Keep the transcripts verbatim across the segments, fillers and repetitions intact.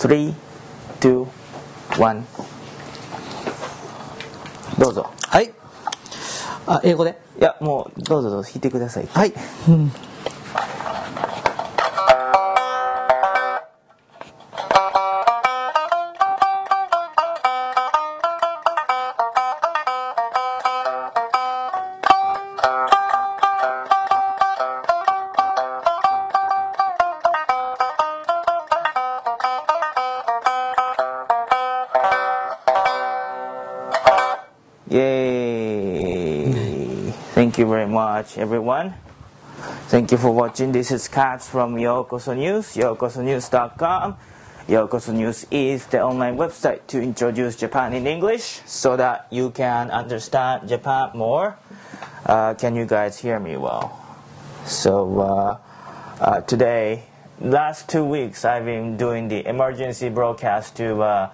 three, two, one. どうぞ。はい。あ、英語で。いや、もうどうぞどうぞ弾いてください。はい。うん。Thank you very much, everyone. Thank you for watching. This is Kaz from Yokoso News, yokoso news dot com. Yokoso News is the online website to introduce Japan in English so that you can understand Japan more. Uh, can you guys hear me well? So uh, uh, today, last two weeks, I've been doing the emergency broadcast to uh,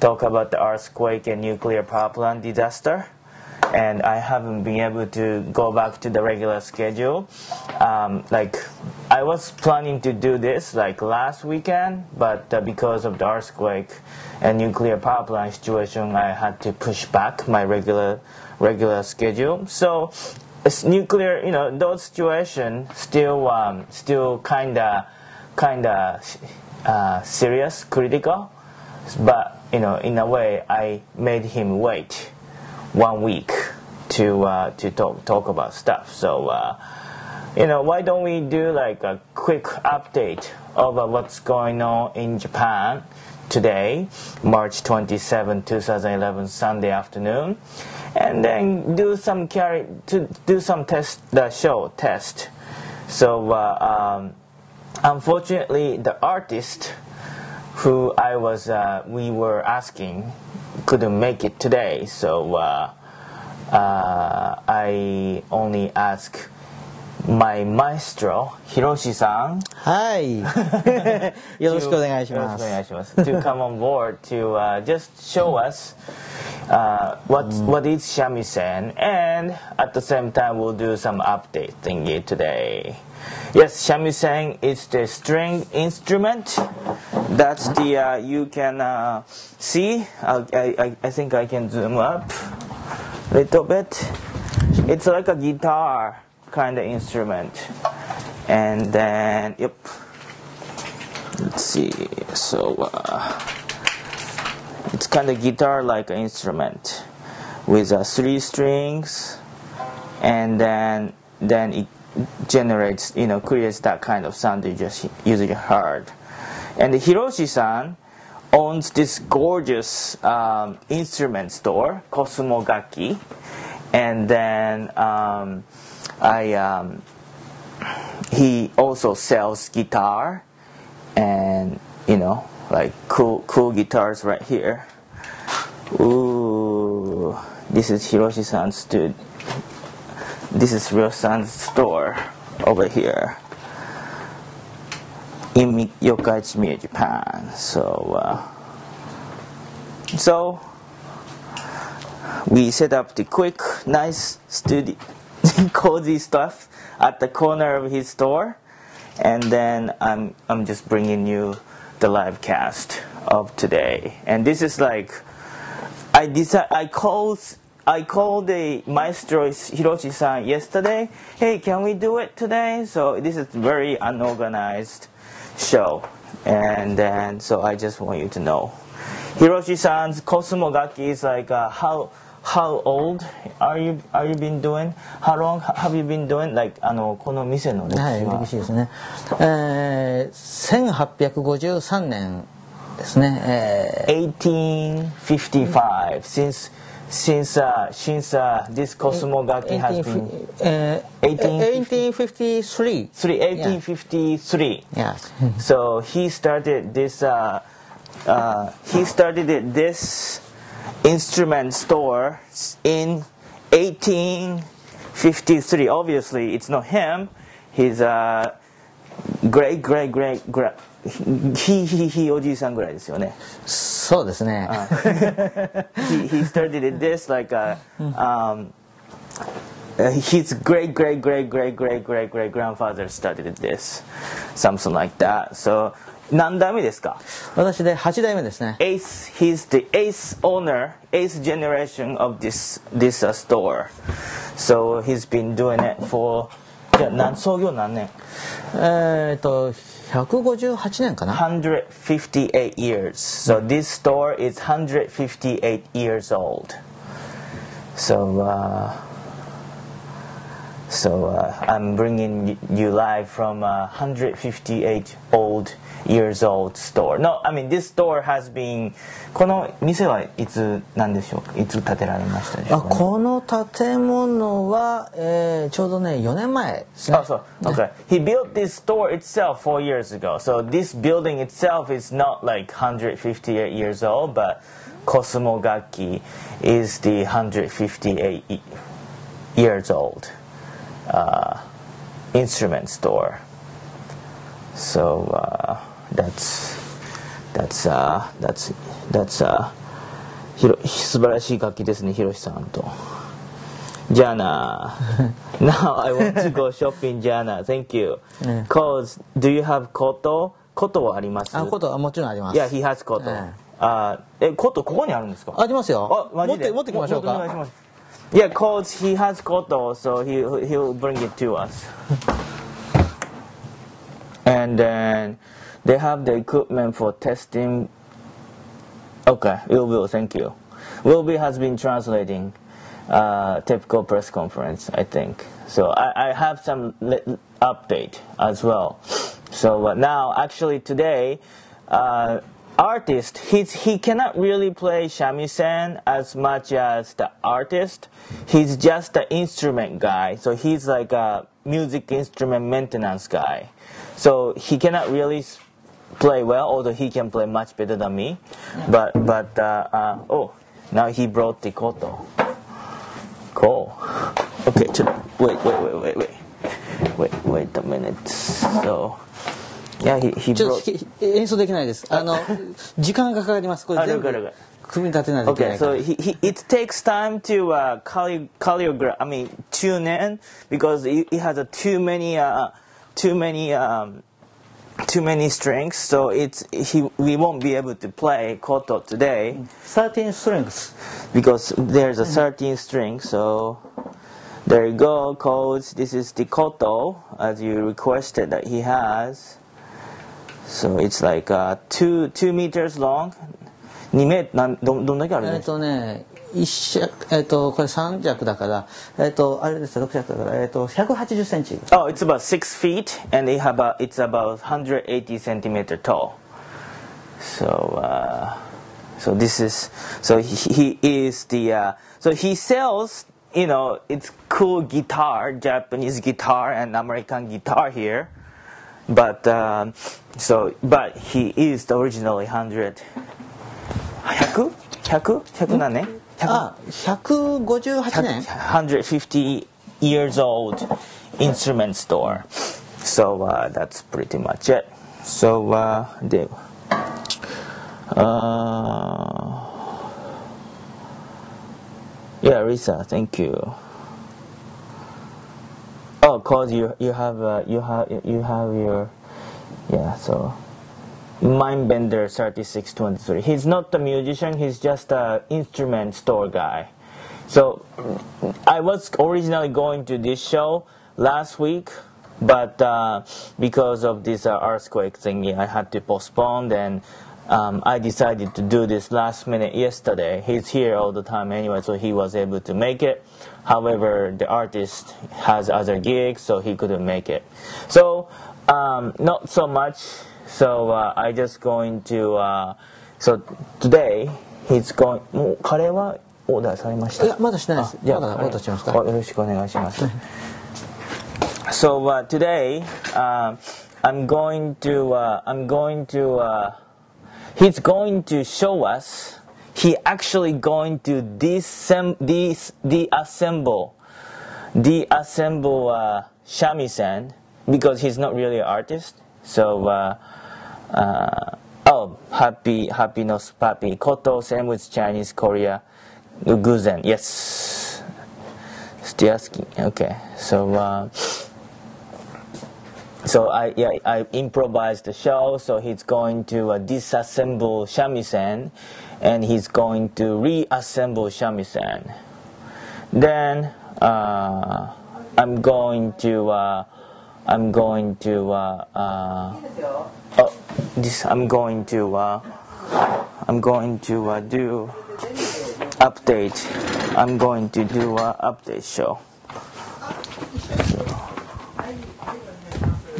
talk about the earthquake and nuclear power plant disaster. And I haven't been able to go back to the regular schedule. Um, like, I was planning to do this like last weekend, but uh, because of the earthquake and nuclear power plant situation, I had to push back my regular regular schedule. So, it's nuclear, you know, those situations still um, still kinda kinda uh, serious, critical. But you know, in a way, I made him wait one week to uh, to talk talk about stuff. So uh, you know, why don't we do like a quick update about what's going on in Japan today, March twenty-seventh two thousand eleven, Sunday afternoon, and then do some carry to do some test the show test. So uh, um, unfortunately, the artist who I was uh, we were asking couldn't make it today, so uh, uh, I only ask my maestro Hiroshi-san. Hi. Yoroshiku onegaishimasu. To come on board to uh, just show us uh, what mm. what is shamisen, and at the same time we'll do some update thingy today. Yes, shamisen is the string instrument. That's the, uh, you can uh, see, I, I, I think I can zoom up a little bit. It's like a guitar kind of instrument. And then, yep, let's see, so uh, it's kind of guitar-like instrument with uh, three strings, and then, then it generates, you know, creates that kind of sound you just usually heard. And Hiroshi-san owns this gorgeous um, instrument store, Cosmo Gakki. And then um, I, um, he also sells guitar and, you know, like cool, cool guitars right here. Ooh, this is Hiroshi-san's stu- This is Ryo-san's store over here in Yokkaichi, Japan. So, uh, so we set up the quick, nice, studio, cozy stuff at the corner of his store, and then I'm I'm just bringing you the live cast of today. And this is like I decide I called I called the maestro Hiroshi-san yesterday. Hey, can we do it today? So this is very unorganized show, and then so I just want you to know Hiroshi-san's Cosmo Gakki is like uh, how how old are you are you been doing, how long have you been doing, like あのこの店の歴史は、はい、歴史ですね、えー、eighteen fifty-five年ですね、えー、eighteen fifty-five since Since uh, since uh, this Cosmo Gakki has been uh, eighteen fifty-three. eighteen fifty-three. Yes. So he started this. Uh, uh, he started this instrument store in eighteen fifty-three. Obviously, it's not him. His uh, great great great great. ひいひいひいおじいさんぐらいですよね。そうですね。He he started this like a um his great great great great great great great grandfather started this, something like that. So 何代目ですか？私ではち代目ですね。 Ace, he's the eighth owner, eighth generation of this, this、uh, store. So he's been doing it for じゃあ何創業何年？えっとひゃくごじゅうはちねんかな。ひゃくごじゅうはち years. So this store is one hundred fifty-eight years old. So、uh, so、uh, I'm bringing you live from a one hundred fifty-eight old years old store. No, I mean this store has been. この店はいつなんでしょう？いつ建てられましたでしょうか、ね？あ、この建物は、えー、ちょうどねよねんまえですね。あ、そう。Okay. He built this store itself four years ago. So this building itself is not like one hundred fifty-eight years old, but Cosmo Gakki is the one hundred fifty-eight years old、uh, instrument store. So、uh, that's that's、uh, that's that's、uh, 素晴らしい楽器ですね、Hiroshiさんと。じゃあな。Now I want to go shopping, じゃあな。Thank you. Cause do you have koto? Koto はあります。あ、koto はもちろんあります。Yeah, he has koto.、うんあえ、ことここにあるんですか？ありますよ。あ、マジで。持って持ってきましょうか。お願いします。いや、cause he has koto, so he he'll bring it to us. And then they have the equipment for testing. Okay, will will thank you. Will be has been translating, uh, TEPCO press conference, I think. So I I have some update as well. So but now actually today, uh.Artist, he's, he cannot really play shamisen as much as the artist. He's just an instrument guy, so he's like a music instrument maintenance guy. So he cannot really play well, although he can play much better than me. But, but uh, uh, oh, now he brought the koto. Cool. Okay, wait, wait, wait, wait, wait. Wait, wait a minute. So...ちょっと演奏できないです。あの時間がかかります。これ全部組み立てないといけないから。Okay, so he, he, it takes time to、uh, choreograph. I mean, tune in because it has a too many,、uh, too many,、um, too many strings. So it's he we won't be able to play koto today. thirteen strings because there's a thirteen string. So.There you go, coach. This is the koto, as you requested that he has. So it's like uh, two, two meters long. にメートル、ど、どんだけあるんですか？えっとね、一尺、えっと、これさん尺だから、えっと、あれです、ろく尺だから、えっと、ひゃくはちじゅっセンチ。Oh, it's about six feet, and they have a, it's about one hundred eighty centimeters tall. So, uh, so this is, so he, he is the, uh, so he sells...You know, it's cool guitar, Japanese guitar and American guitar here. But, um, so, but he is originally one hundred. ひゃく? ひゃく? ひゃく何年? あ、ひゃくごじゅうはちねん? one hundred fifty years old instrument store. So, uh, that's pretty much it. So, uh, Dave. Uh,Yeah, Risa, thank you. Oh, cause you you have uh, you have you have your yeah. So, Mindbender thirty-six twenty-three. He's not a musician. He's just a instrument store guy. So, I was originally going to this show last week, but uh, because of this uh, earthquake thing, yeah, I had to postpone and.Um, I decided to do this last minute yesterday. He's here all the time anyway, so he was able to make it. However, the artist has other gigs, so he couldn't make it. So, um, not so much. So, uh, I just going to... Uh, so, today, he's going... もうカレーはオーダーされました？いや、まだしてないです。じゃあ、まだオーダーしますか。よろしくお願いします。So, uh, today, uh, I'm going to... Uh, I'm going to... Uh,He's going to show us, he actually going to deassemble, deassemble uh, shamisen, because he's not really an artist. So, uh, uh, oh, happy, happy no papi, koto, same with Chinese, Korea, guzheng, yes. Still asking, okay, so, uh, So I, yeah, I improvised the show, so he's going to uh, disassemble shamisen, and he's going to reassemble shamisen. Then uh, I'm going to, uh, I'm going to, uh, uh, oh, this I'm going to, uh, I'm going to uh, do update. I'm going to do an update show.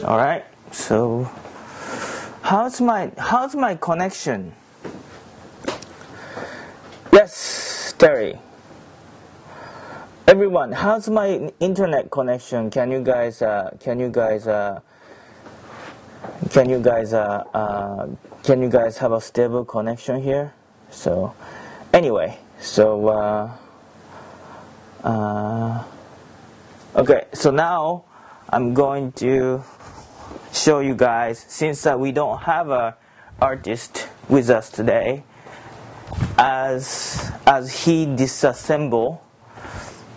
All right. So, how's my how's my connection? Yes, Terry. Everyone, how's my internet connection? Can you guys? Uh, can you guys? Uh, can you guys? Uh, uh, can you guys have a stable connection here? So, anyway, so uh, uh, okay. So now I'm going to show you guys, since uh, we don't have a artist with us today, as as he disassemble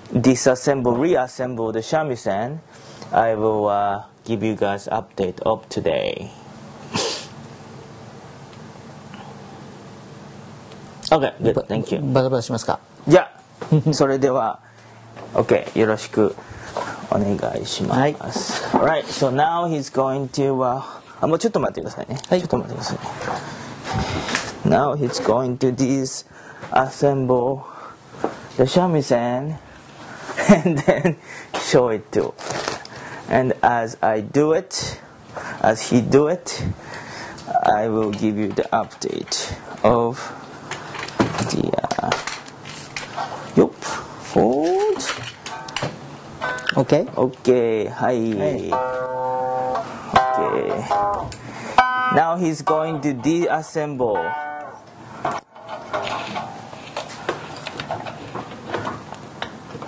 disassemble reassemble the shamisen, I will uh, give you guys update of today. Okay, good, thank you. バタバタしますか? じゃあ、それでは Okay, よろしくお願いします。Right, so now he's going to uh, あ、もうちょっと待ってくださいね。はい、ちょっと待ってくださいね。Now he's going to disassemble the shamisen and then show it to. And as I do it, as he do it, I will give you the update of the. Uh, yup. Hold. Okay. Okay. Hi. Hey. Okay. Now he's going to deassemble.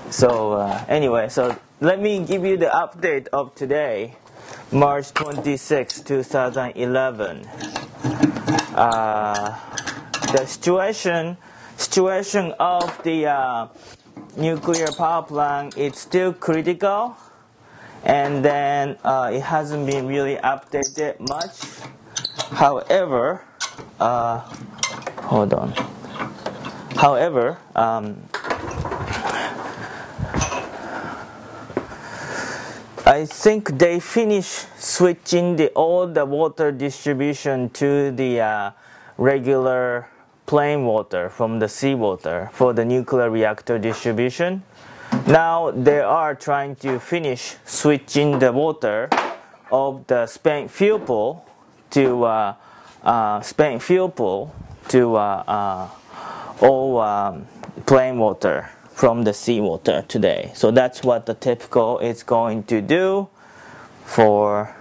So uh, anyway, so let me give you the update of today, March twenty-sixth, two thousand eleven. Uh, the situation, situation of the. Uh, nuclear power plant is still critical, and then uh, it hasn't been really updated much. However, uh, hold on. However, um, I think they finished switching the all the water distribution to the uh, regular plain water from the seawater for the nuclear reactor distribution. Now they are trying to finish switching the water of the spent fuel pool to uh, uh, spent fuel pool to uh, uh, all um, plain water from the seawater today. So that's what the TEPCO is going to do for.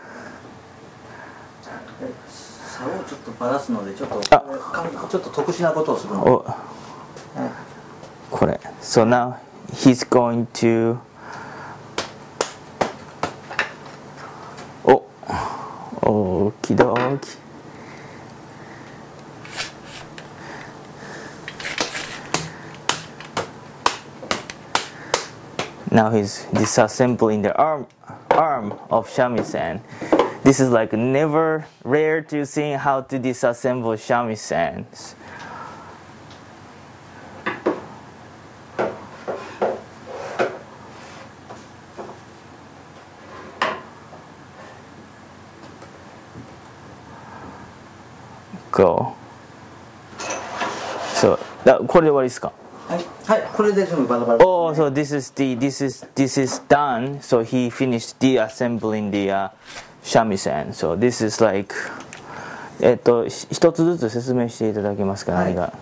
ちょっとバラすのでちょっとちょっと特殊なことをするの。お、これ。So now he's going to. お、おきどき。Now he's disassembling the arm arm of shamisen. This is like never rare to see how to disassemble shamisen. Go. So, that, これで終わりですか? はい、これで全部バラバラ。Oh, so this is the this is this is done. So he finished deassembling the uh, shamisen. So this is like えっと一つずつ説明していただけますか、何が、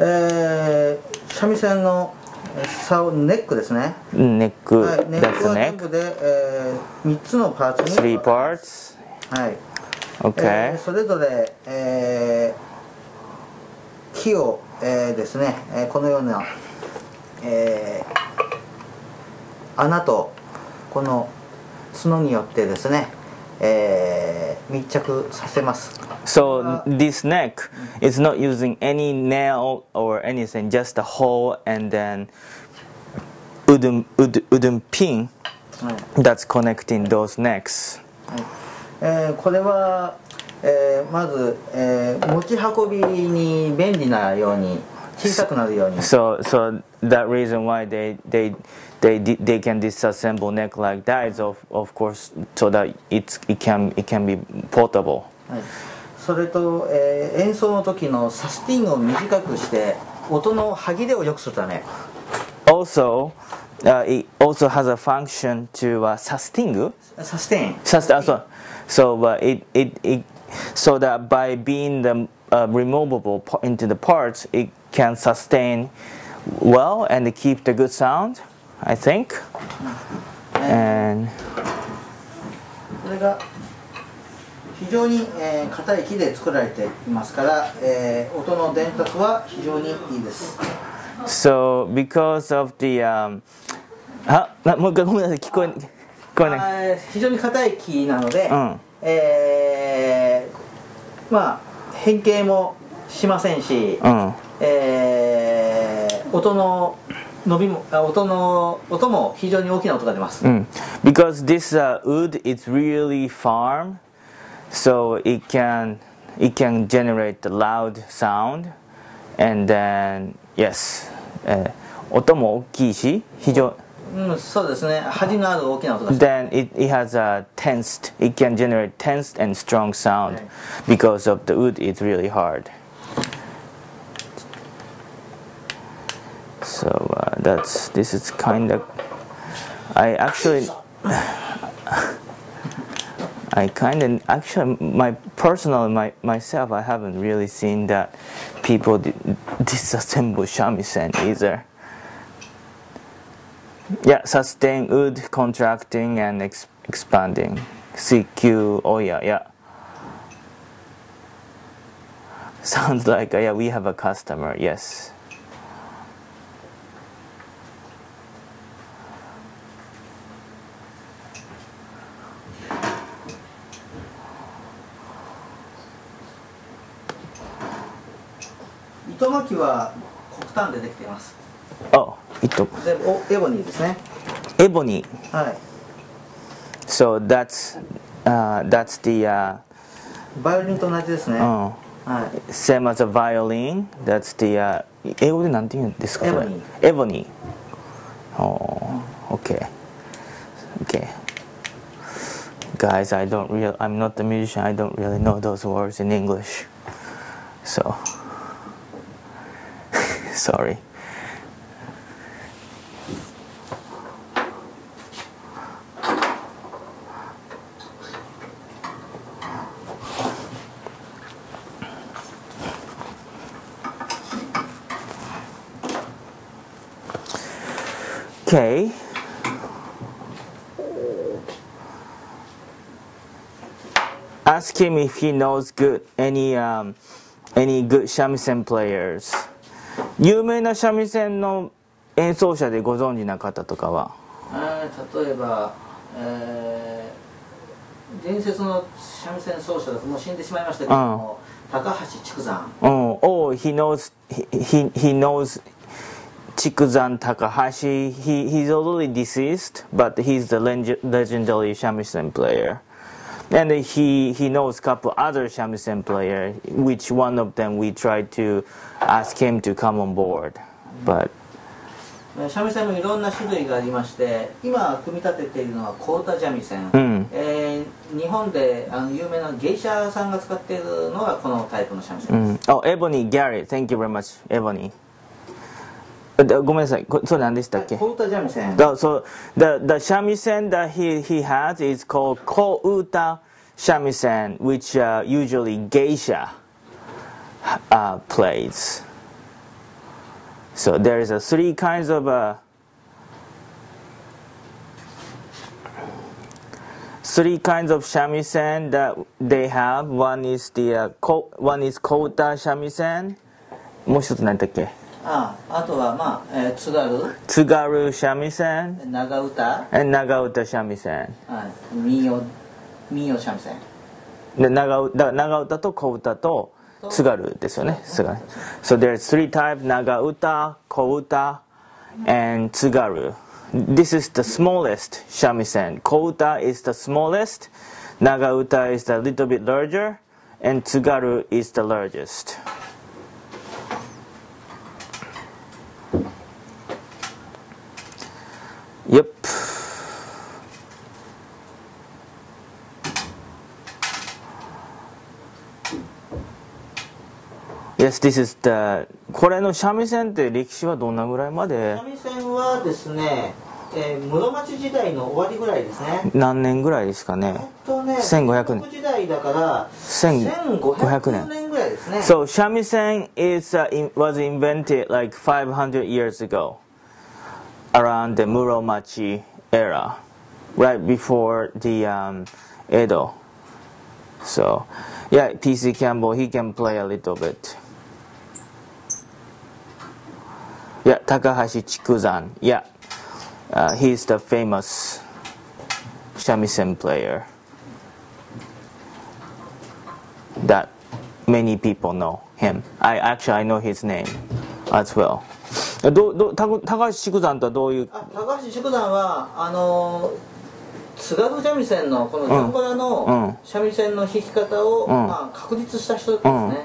えー、三味線の竿ネックですね。ネック、はい、ネックは全部で、えー、みっつのパーツに分かれます。はい。 Okay、えー、それぞれ、えー、木を、えー、ですね、えー、このような、えー、穴とこの 角によってですね、えー、密着させます。 So this neck is not using any nail or anything, just a hole and then wooden wooden pin that's connecting those necks. えー、これは、えー、まず、えー、持ち運びに便利なように小さくなるように。So, so that reason why they they they they can disassemble neck like that is of of course so that it it can it can be portable. はい。それと、えー、演奏の時のサスティングを短くして音の歯切れを良くするため。Also, uh, it also has a function to uh, sustain. Sustain. Sustain. So, so uh, it, it it so that by being the uh, removable into the parts, it can sustain well and keep the good sound, I think. And. これが非常に硬い木で作られていますから、音の伝達は非常にいいです。So because of the um, あ、もう一回ごめんなさい聞こえ聞こえない。非常に硬い木なので、うん、えー、まあ変形もしませんし、うん、えー、音の伸びも音の音も非常に大きな音が出ます。うん、because this、uh, wood is really firm, so it can it can generate the loud sound, and then Yes、えー、音も大きいし非常、うん、そうですね端のある大きな音が Then it, it has a tensed It can generate tensed and strong sound、はい、because of the wood it's really hard So、uh, that's This is kind of I actually I kind of actually my personal my myself I haven't really seen that people disassemble shamisen either. Yeah, sustain wood contracting and ex expanding. C Q oh yeah yeah. Sounds like yeah we have a customer yes. Itomakiは黒炭でできています。あ、イト。エボニーですね。エボニー。はい。So that's、uh, that's the、uh, バイオリンと同じですね。うん。はい。Same as a violin. That's the、uh, 英語でなんて言うんですか？エボニー。エボニー。Oh, okay. Okay. Guys, I don't real. I'm not a musician. I don't really know those words in English. So.Sorry. Okay. Ask him if he knows good any um, any good shamisen players.有名な三味線の演奏者でご存知な方とかは、例えば、えー、伝説の三味線奏者だともう死んでしまいましたけども、うん、高橋竹山。うん、oh, he knows, he he knows 竹山 Takahashi. He he's already deceased, but he's the legendary shamisen player. And he he knows couple other shamisen player, which one of them we tried to ask him to come on board, but. 三味線もいろんな種類がありまして、今組み立てているのはkouta shamisen。うん。えー、日本であの有名な芸者さんが使っているのがこのタイプの三味線です。うん。Oh, Ebony, Gary, thank you very much, Ebony。ごめんなさい。それ何でしたっけ？kouta shamisen。So the the shamisen that he he has is called kouta shamisen, which、uh, usually geisha uh, plays. So there is a three kinds of uh, three kinds of shamisen that they have. One is the uh, ko, one is kouta shamisen. もう一つ何だっけ？あ, あとはまあ、えー、津軽津軽三味線長唄長唄三味線はい民謡民謡三味線で長だ長唄と小唄と津軽ですよね津軽 So there's three types 長唄小唄 and 津軽 This is the smallest 三味線小唄 is the smallest Nagauta is a little bit larger, and Tsugaru is the largest. Yep. Yes, this is the. これの三味線って歴史はどんなぐらいまで？三味線はですね、えー、室町時代の終わりぐらいですね。何年ぐらいですかね？えっとね、せんごひゃくねん。室町時代だからせんごひゃくねんぐらいですね。So shamisen is、uh, in, was invented like five hundred years ago, around the Muromachi era, right before the、um, Edo. So, yeah, P C Campbell, he can play a little bit. Yeah, Takahashi Chikuzan. Yeah, uh, he's the famous shamisen player that many people know him. I actually I know his name as well. どうどう高橋竹山とはどういうあ高橋竹山はあの津軽三味線のこのジャンバラの三味線の弾き方を、うんまあ、確立した人ですね。うん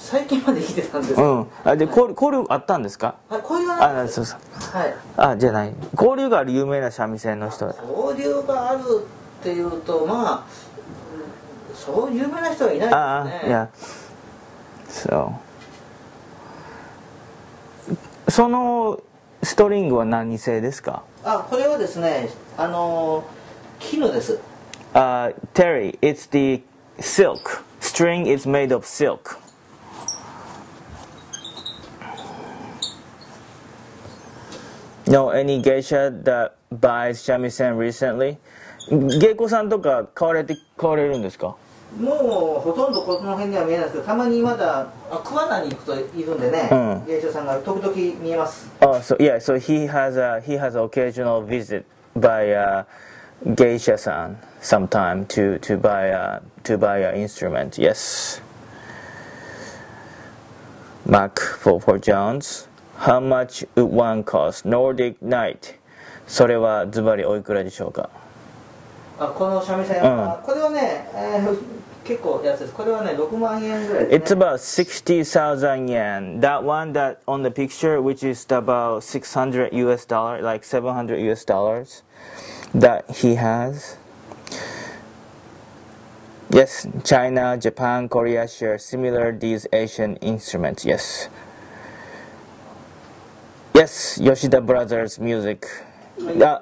最近まで弾いてたんですよ。うん。あで交流あったんですか？はい、交流がある。そうそう。はい。あじゃない。交流がある有名な三味線の人。交流があるっていうとまあそう有名な人はいないですね。ああ、いや。そう。そのストリングは何製ですか？あこれはですねあの絹です。あ、terry. It's the silk. String is made of silk. の、any geisha that buys shamisen recently? 芸妓さんとか買われて買われるんですか？もうほとんどこの辺には見えないですけど、たまにまだ桑名に行くといるんでね、芸妓さんが時々見えます。あ、そう、いや、そう、he has a he has an occasional visit by a geisha さん sometime to to buy a to buy an instrument. Yes. Mark for for Jones. How much would one cost? Nordic night. それはズバリおいくらでしょうか？あ、この三味線は、うん、これはね、えー、結構安いです。これはね、ろくまんえんぐらいですね。It's about sixty thousand yen. That one that on the picture, which is about six hundred U.S. dollars, like seven hundred U.S. dollars, that he has. Yes, China, Japan, Korea share similar these Asian instruments. Yes. Yes, Yoshida Brothers music. Uh,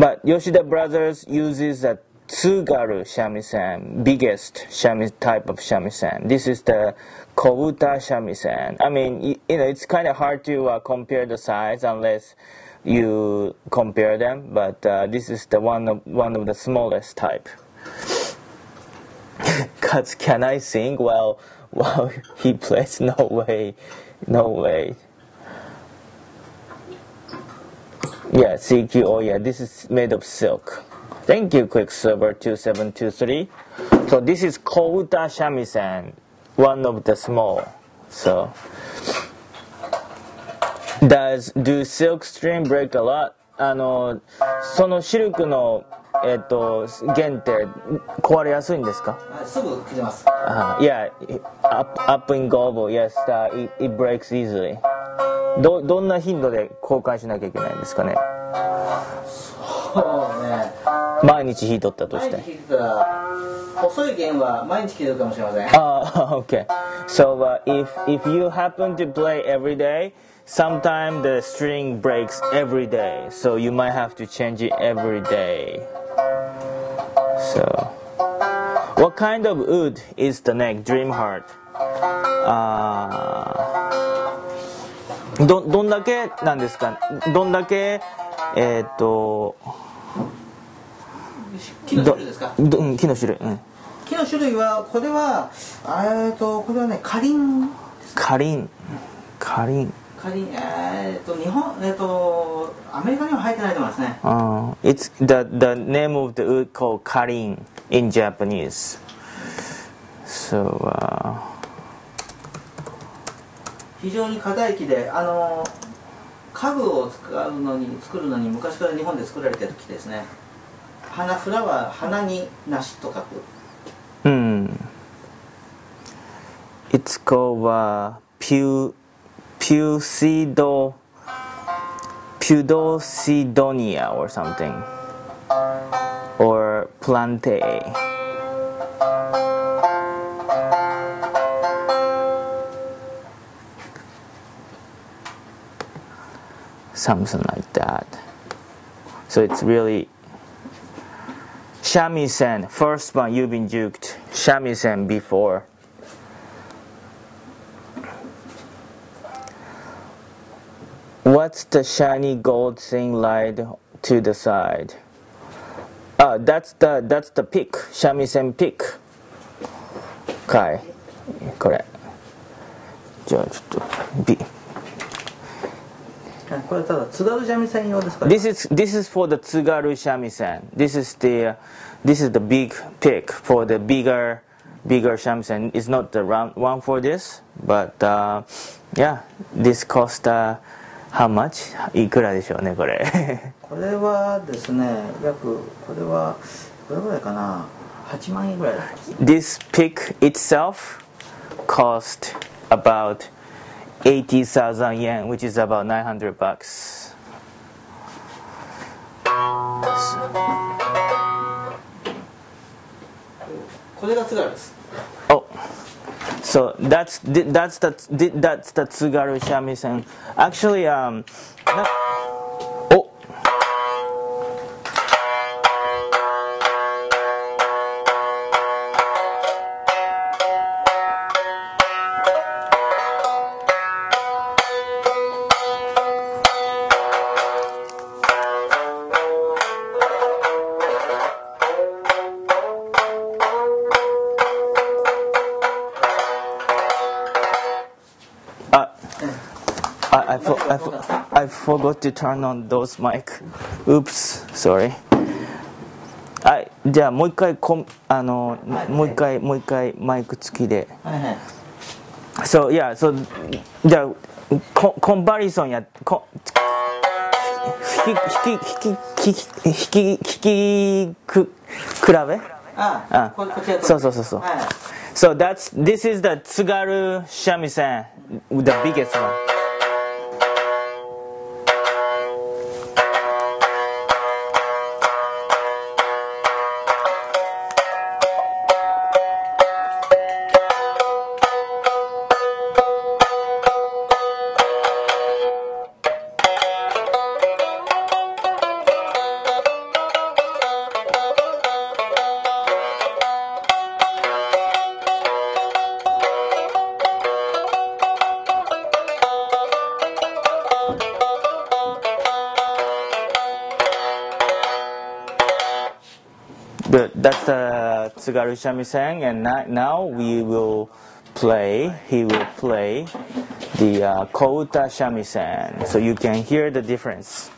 but Yoshida Brothers uses a Tsugaru shamisen, biggest shamisen, type of shamisen. This is the kouta shamisen. I mean, you, you know, it's kind of hard to uh, compare the size unless you compare them. But uh, this is the one of one of the smallest type. Kaz, can I sing while while he plays? No way, no way. Yeah, C Q. Oh, yeah, this is made of silk. Thank you, Quicksilver two seven two three. So, this is kouta shamisen, one of the small. So, does do silk string break a lot? あの、そのシルクのえっと弦って壊れやすいんですか？すぐ切れます。あ、yeah, up up in global. Yes, it it breaks easily. ど, どんな頻度で交換しなきゃいけないんですかね。そうね。毎日弾いとったとして。毎日弾いたら細い弦は毎日切れるかもしれません。あ、okay. So、uh, if if you happen to play every day, sometimes the string breaks every day. So you might have to change it every day. So, what kind of wood is the neck? Dream heart. ああ。 ど, どんだけなんですか、どんだけえっと木の種類ですか？うん、木の種類、うん、木の種類はこれはえっとこれはねカリン、ね、カリンカリンカリンえっと日本えっとアメリカには生えてないと思いますね。ああ、It's the the name of the wood called カリン in Japanese. So、uh, 非常に硬い木で、あの家具を使うのに作るのに昔から日本で作られてる木ですね。花フラワー、花に梨と書く。うん。いつこはピュピュシドピュドシドニア or something or plante。Something like that. So it's really shamisen. First one you've been juked. Shamisen before. What's the shiny gold thing light to the side? Uh, that's the that's the pick. Shamisen pick. Okay. これ。じゃあちょっと B。これただ Tsugaru shamisen用ですから This is this is for the Tsugaru shamisen. This is the this is the big pick for the bigger bigger shamisen. It's not the round one for this, but uh, yeah, this cost uh, how much? いくらでしょうねこれ。これはですね、約これはこれぐらいかな、はちまんえんぐらいだったですね。This pick itself cost about eighty thousand yen, which is about nine hundred bucks. Oh, so that's that's that's that's the Tsugaru shamisen. Actually, um, oh, I, for, I, for, I forgot to turn on those mic. Oops, sorry. I, じゃあもう一回こあの、はい、もう一回もう一回マイク付きで。はいはい、so yeah, so じゃあココンバリソンやこ引き引き引き引き引き引きく比べ。ああ、ここちら。そうそうそうそう。はい、so that's this is the Tsugaru shamisen, the biggest one. That's the Tsugaru shamisen, and now we will play, he will play the uh, kouta shamisen, so you can hear the difference.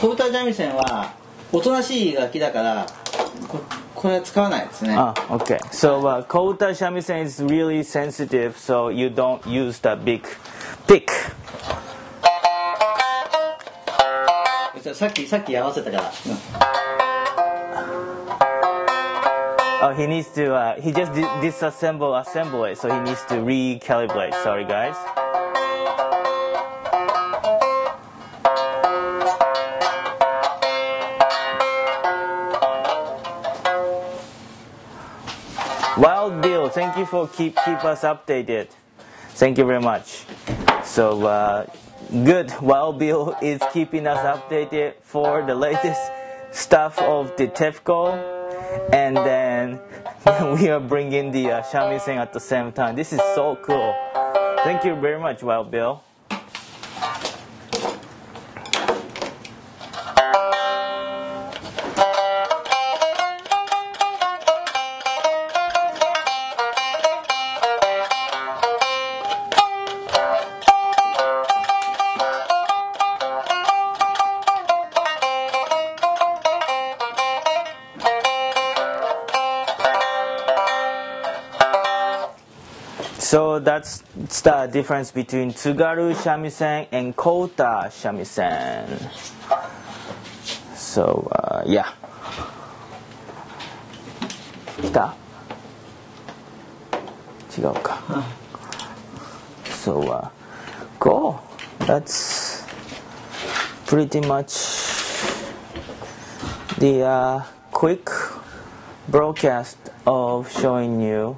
コウタ三味線はおとなしい楽器だからこれは使わないですね。Ah, okay. So uh, kouta shamisen is really sensitive, so you don't use the big pick.さっきさっき合わせたから。Oh, he needs to. Uh, he just disassemble, assemble it. So he needs to recalibrate. Sorry, guys. Wild deal. Thank you for keep keep us updated. Thank you very much. So. Uh, Good, Wild Bill is keeping us updated for the latest stuff of the TEPCO, and then we are bringing the uh, shamisen at the same time. This is so cool. Thank you very much, Wild Bill. So that's the difference between Tsugaru shamisen and kouta shamisen. So, uh, yeah. Kita? Chigau ka. So, uh, cool. That's pretty much the uh, quick broadcast of showing you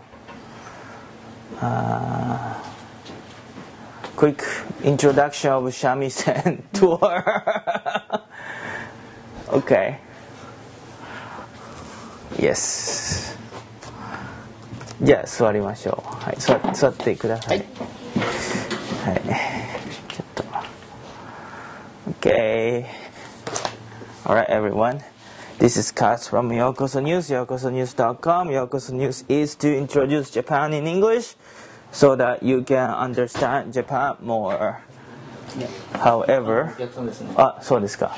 uh, quick introduction of shamisen tour. Okay. Yes. じゃあ座りましょう。はい、座、座ってください。はい。はい、ちょっと。Okay. Alright, everyone. This is Kaz from Yokoso News, yokoso news dot com. Yokoso News is to introduce Japan in English so that you can understand Japan more. Yeah. However, あ、そうですか。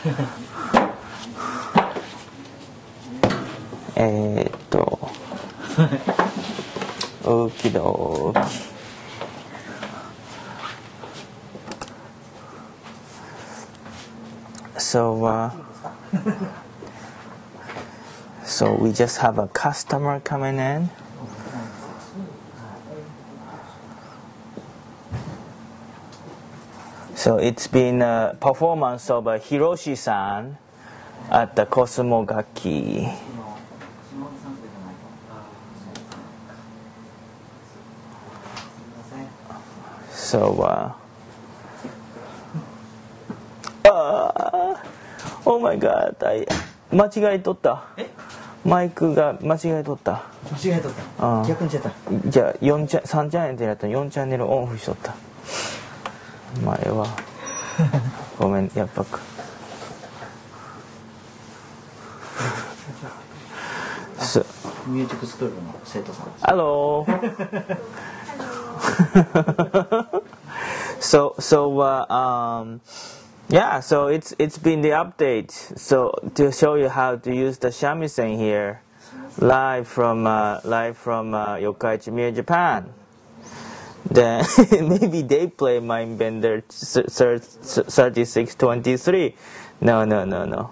えっと、オキドーキ。So, uh, So we just have a customer coming in. So it's been a performance of uh, Hiroshi-san at the Cosmo Gakki. So, uh, uh, oh my God, I 間違えとった。マイクが間違えとった。間違えとった。逆にしちゃった。じゃあ四チャン三チャンネルやったら四チャンネルオンオフしとった。前はごめんやっぱく。そう。ミュージックスクールの生徒さんです。ハロー。so so uh, um yeah, so it's it's been the update, so to show you how to use the shamisen here live from uh, live from uh, Yokkaichi, Mie, Japan. Then maybe they play Mindbender thirty-six twenty-three. No no no no.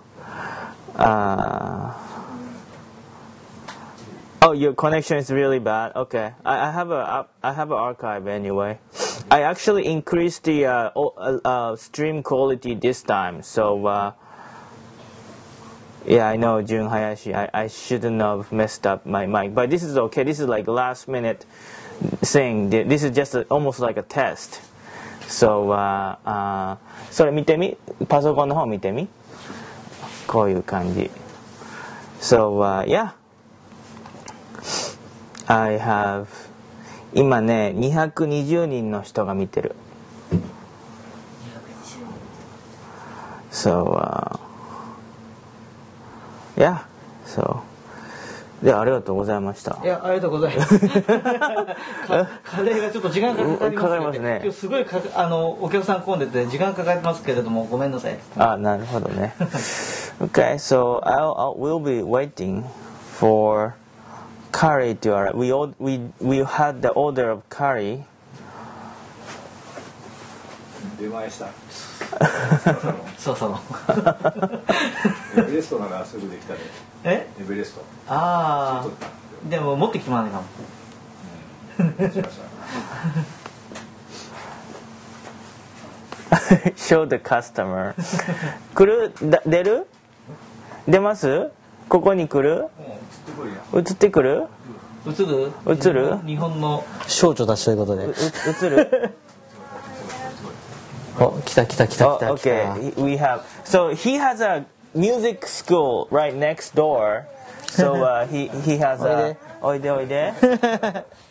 Uh, Oh, your connection is really bad. Okay, I, I have a I have an archive anyway. I actually increased the uh, uh, stream quality this time. So uh, yeah, I know Jun Hayashi. I, I shouldn't have messed up my mic, but this is okay. This is like last minute thing. This is just a, almost like a test. So uh, uh, それ見てみ。パソコンの方見てみ。こういう感じ。So uh, yeah. I have 今ねにひゃくにじゅうにんの人が見てる。So uh, yeah, so でありがとうございました。いやありがとうございます。カレーがちょっと時間がかかりますね。今日すごいかあのお客さん混んでて時間かかりますけれどもごめんなさい。あなるほどね。Okay, so I'll, I will be waiting for Curry to arrive. We all, we we had the order of curry. Show the customer. 来る？出る？出ます？ここに来る？映ってくる？映る？映る？日本の少女たちということで。映る？お、来た来た来た来た。Okay, we have. So he has a music school right next door. So uh, he he has a. おいでおいで。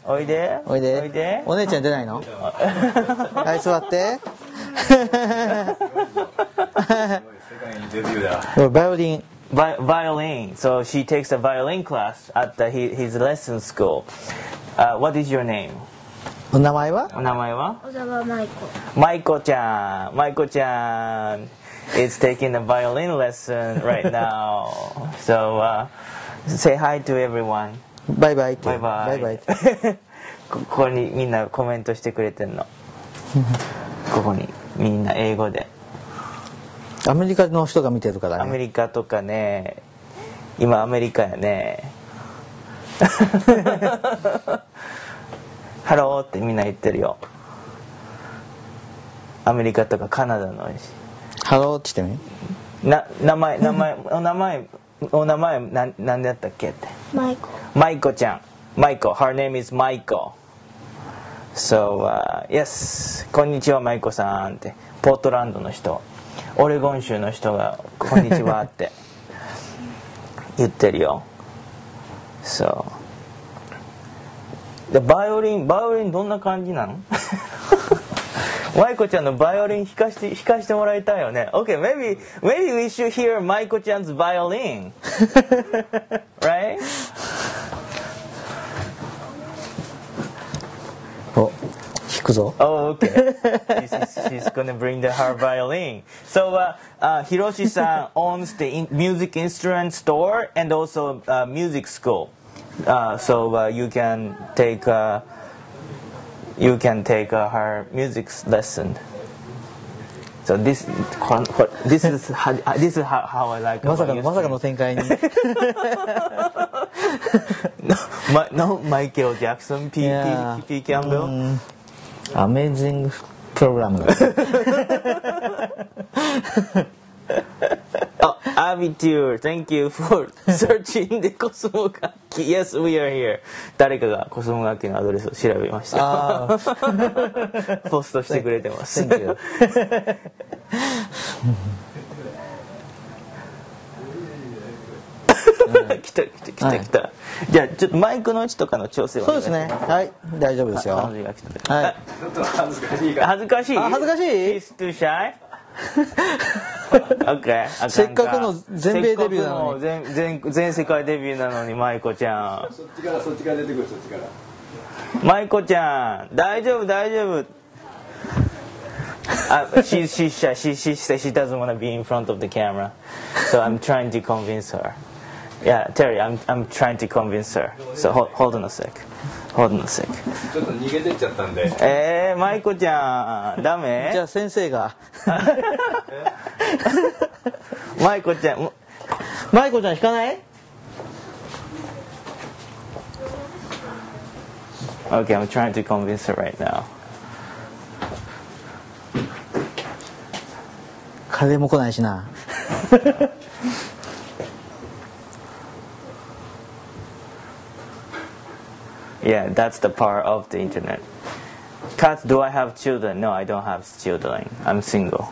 おいでおいでおいで。お姉ちゃん出ないの？はい座って。バイオリン。Violin. So she takes a violin class at the, his, his lesson school. Uh, what is your name? お名前は？お名前は？小沢舞子。舞子ちゃん。舞子ちゃん is taking a violin lesson right now. So uh, say hi to everyone. Bye bye. Bye bye. Bye bye. ここにみんなコメントしてくれてんの。ここにみんな英語で。アメリカの人が見てるからね。アメリカとかね、今アメリカやね。ハローってみんな言ってるよ。アメリカとかカナダのハローって言ってみな。名前名前お名前お名前なんなんだったっけって。マイコ。マイコちゃん。マイコ。Her name is マイコ。So、uh, yes こんにちはマイコさんって、ポートランドの人、オレゴン州の人がこんにちはって言ってるよ。So でバイオリンバイオリンどんな感じなの？マイコちゃんのバイオリン弾かして弾かしてもらいたいよね。Okay, maybe maybe we should hear マイコちゃん 's violin, right? お、弾くぞ。Oh, okay. She's gonna bring the her violin. So, uh, uh, Hiroshi-san owns the in music instrument store and also uh, music school. Uh, so uh, you can take uh, you can take uh, her music lesson. So this this is how, this is how, how I like. まさかまさかの展開に。No, no, Michael Jackson, P. Yeah. P. P. Campbell. Mm. Amazing program. Oh, Abitur, thank you for searching the Cosmo Gakki. Yes, we are here. 誰かが Cosmo Gakki のアドレスを調べました。ポストしてくれてます。Thank you.来た来た来た来た、はい、じゃあちょっとマイクの位置とかの調整はそうですね、はい大丈夫ですよ。はい、ちょっと恥ずかしいから恥ずかしい恥ずかしい She's too shy? Okay. せっかくの全米デビューなのに、せっかくの全全全世界デビューなのにマイコちゃんそっちからそっちから出てくる、そっちからマイコちゃん大丈夫大丈夫。Uh, she's she's shy. She she she doesn't want to be in front of the camera, so I'm trying to convince her.Yeah, Terry, I'm I'm trying to convince her. So hold hold on a sec, hold on a sec. ちょっと逃げてっちゃったんで。ええ、マイコちゃん、ダメ？じゃあ先生が。マイコちゃん、マイコちゃん弾かない？ Okay, I'm trying to convince her right now. カレーも来ないしな。Yeah, that's the power of the internet. Kaz, do I have children? No, I don't have children. I'm single.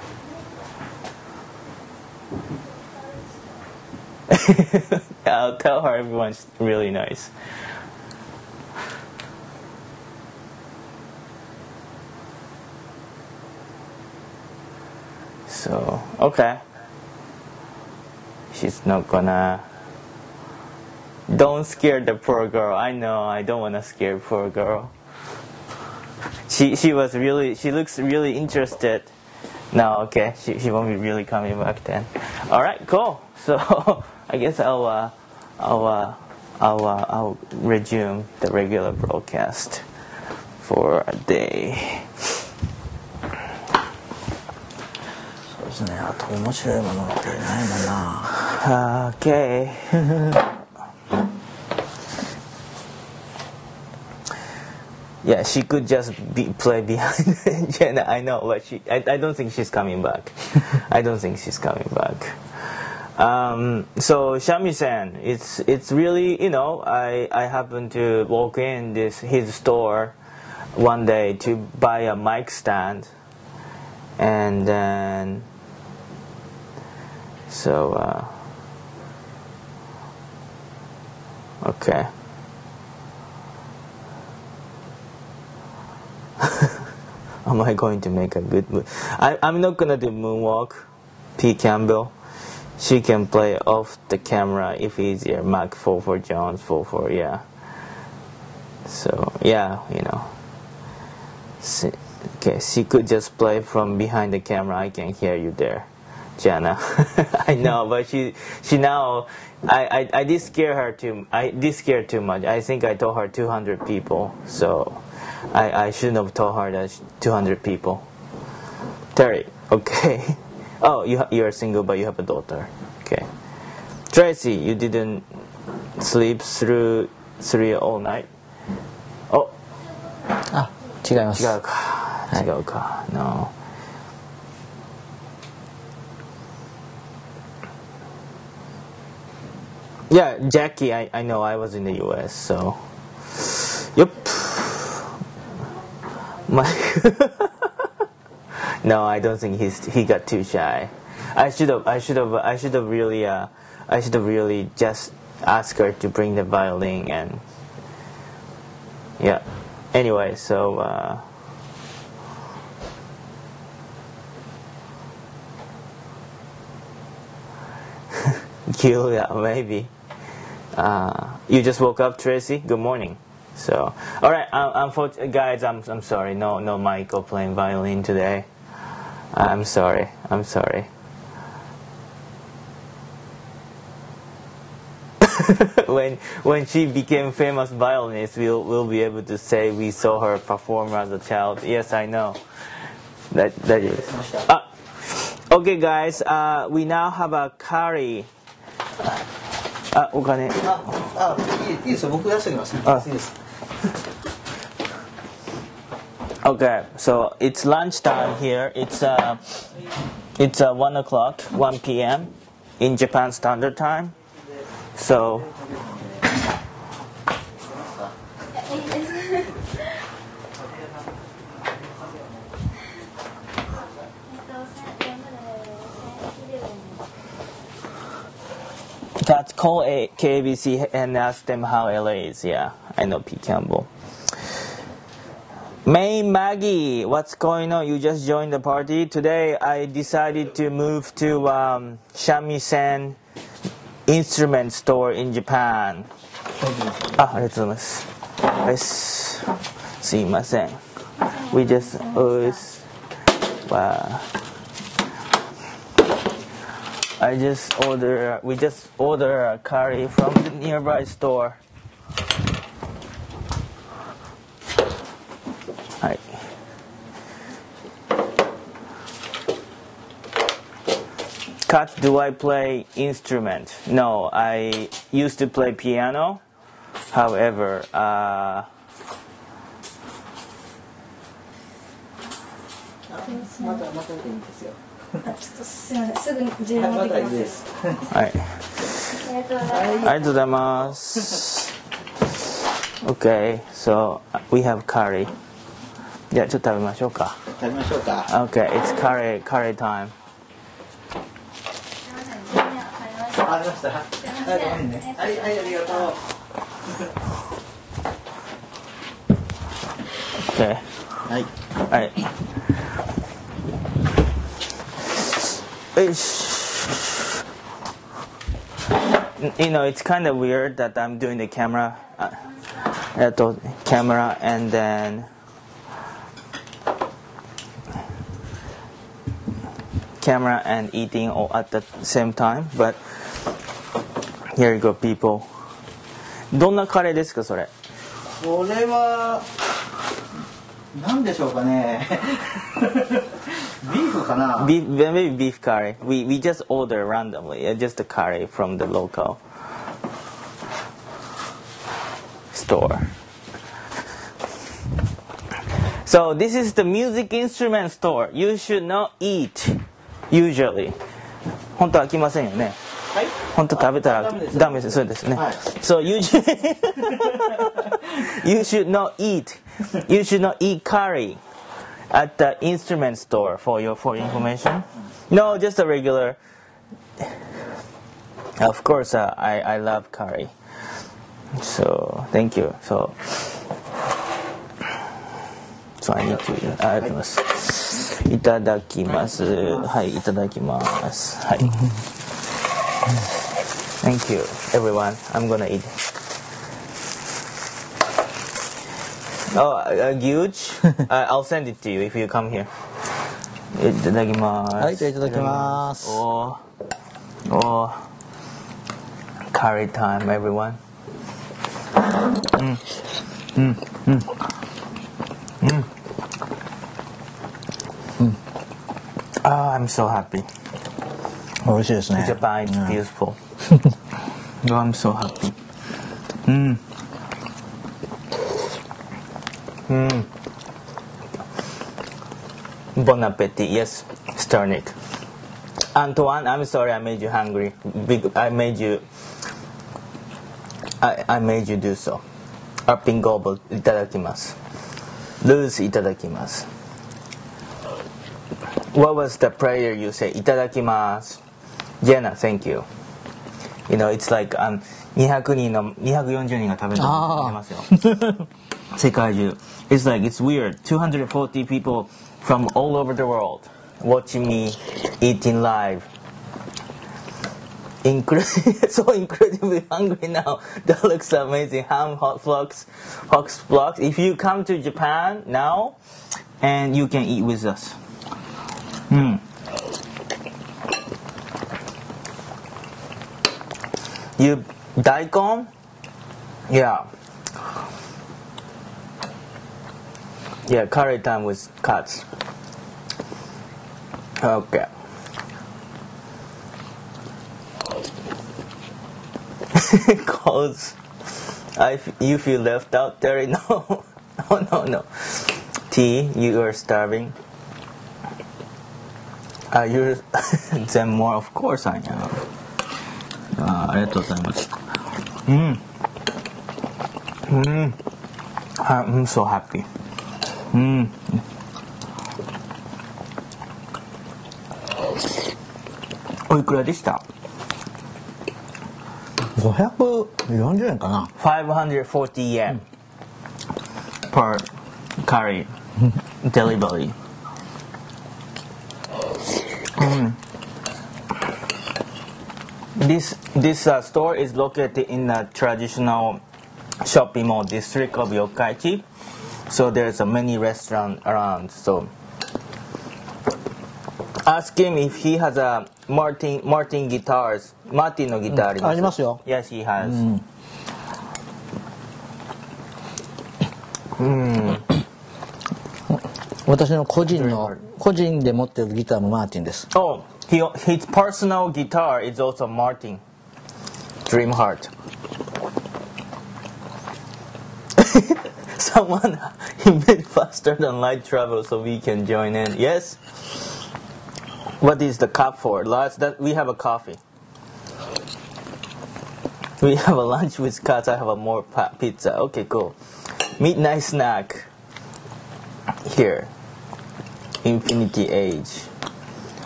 I'll tell her everyone's really nice. So, okay. She's not gonna...Don't scare the poor girl. I know. I don't want to scare poor girl. She she was really she looks really interested. No, okay. She she won't be really coming back then. All right, cool. So I guess I'll uh, I'll uh, I'll uh, I'll resume the regular broadcast for a day. そうですね。あと面白いものってないもんな。Okay. Yeah, she could just be, play behind Jenna. I know, but she, I, I don't think she's coming back. I don't think she's coming back. Um, so shamisen, it's it's really, you know, I I happened to walk in this his store one day to buy a mic stand, and then so uh, okay.Am I going to make a good move? I, I'm not gonna do moonwalk. P. Campbell, she can play off the camera if easier. Mac four for Jones four for yeah. So yeah, you know. She, okay, she could just play from behind the camera. I can hear you there, Jana. I know, but she she now I, I I did scare her too. I did scare too much. I think I told her two hundred people. So.I, I shouldn't have told her that two hundred people. Terry, okay. Oh, you you are single, but you have a daughter. Okay. Tracy, you didn't sleep through three all night. Oh. Ah,違います. 違うか. 違うか. No. Yeah, Jackie, I, I know I was in the U S, so. Yep. My no, I don't think he's he got too shy. I should have I should have I should have really uh I should have really just asked her to bring the violin and yeah. Anyway, so uh Julia, maybe. Uh, you just woke up, Tracy. Good morning. So, all right, I'm, I'm guys. I'm I'm sorry. No, no, Michael playing violin today. I'm sorry. I'm sorry. when when she became famous violinist, we'll we'll be able to say we saw her perform as a child. Yes, I know. That that is. Ah, okay, guys. Uh, we now have a curry. あ、お金。あ、いいですよ。僕出しておきます。いいです。Okay, so it's lunchtime here. It's uh, it's uh, one o'clock, one p.m. in Japan Standard Time. So. That's call a K B C and ask them how L A is. Yeah, I know P. Campbell. May Maggie, what's going on? You just joined the party. Today I decided to move to um, shamisen instrument store in Japan. Ah, arigatou gozaimasu. Sumimasen. We just... Uh, wow. I just order. We just order a curry from the nearby store. Hi. Kat, do I play instrument? No, I used to play piano. However, uh, Okay, so we have curry. Yeah, okay, it's curry, curry time. Okay. You know, it's kind of weird that I'm doing the camera, uh, the camera, and then camera and eating all at the same time. But here you go, people. どんなカレーですかそれ？これは何でしょうかね。Beef, beef, maybe beef curry. We we just order randomly, just a curry from the local store. So this is the music instrument store. You should not eat usually. 本当飽きませんよね。はい。本当食べたらダメです。そうですね。So you you should not eat. You should not eat curry. At the instrument store for your for information. No, just a regular. Of course, uh, I I love curry. So thank you. So so I need to. I don't know. Itadakimasu. Hi, itadakimasu. Hi. Thank you, everyone. I'm gonna eat. Oh, a huge. uh, I'll send it to you if you come here. Itadakimasu. Hi, itadakimasu. Oh, oh, curry time, everyone. Mm. Mm. Mm. Mm. Mm. Oh, I'm so happy. Japan is yeah. beautiful. Oh, I'm so happy. Mm. Mm. Bon appetit. Yes, Sternick. Antoine, I'm sorry I made you hungry. I made you. I, I made you do so. Upping gobble, itadakimasu. Lose, itadakimasu. What was the prayer you say? Itadakimasu. Jenna, thank you. You know, it's like um, two hundred人の、にひゃくよんじゅう人が食べてますよ。世界中。It's like, it's weird. two hundred forty people from all over the world watching me eating live. Incre so incredibly hungry now. That looks amazing. Ham, hot flocks, fox flocks. If you come to Japan now, and you can eat with us. Mm. You daikon? Yeah. Yeah, curry time with cuts. Okay. Cause I f you feel left out, Terry. No, no, no, no. T, you are starving. Are you then more? Of course I am. Uh, I thought I was. Mm. Mm. I'm so happy. Mm. Oh, いくらでした? five hundred forty yenかな? five hundred forty yen per curry delivery. Mm. This this uh, store is located in a traditional shopping mall district of Yokkaichi, so there's a many restaurant around. So ask him if he has a Martin Martin guitars. Martin no guitar. Mm. Yes, he has. Mm. Mm. 私の個人の個人で持っているギターもマーティンです。Oh, he, his personal guitar is also Martin. Dreamheart. Someone he made faster than light travel so we can join in. Yes. What is the cup for? Last that we have a coffee. We have a lunch with Kaz. I have a more pizza. Okay, cool. Midnight snack. Here, Infinity Age.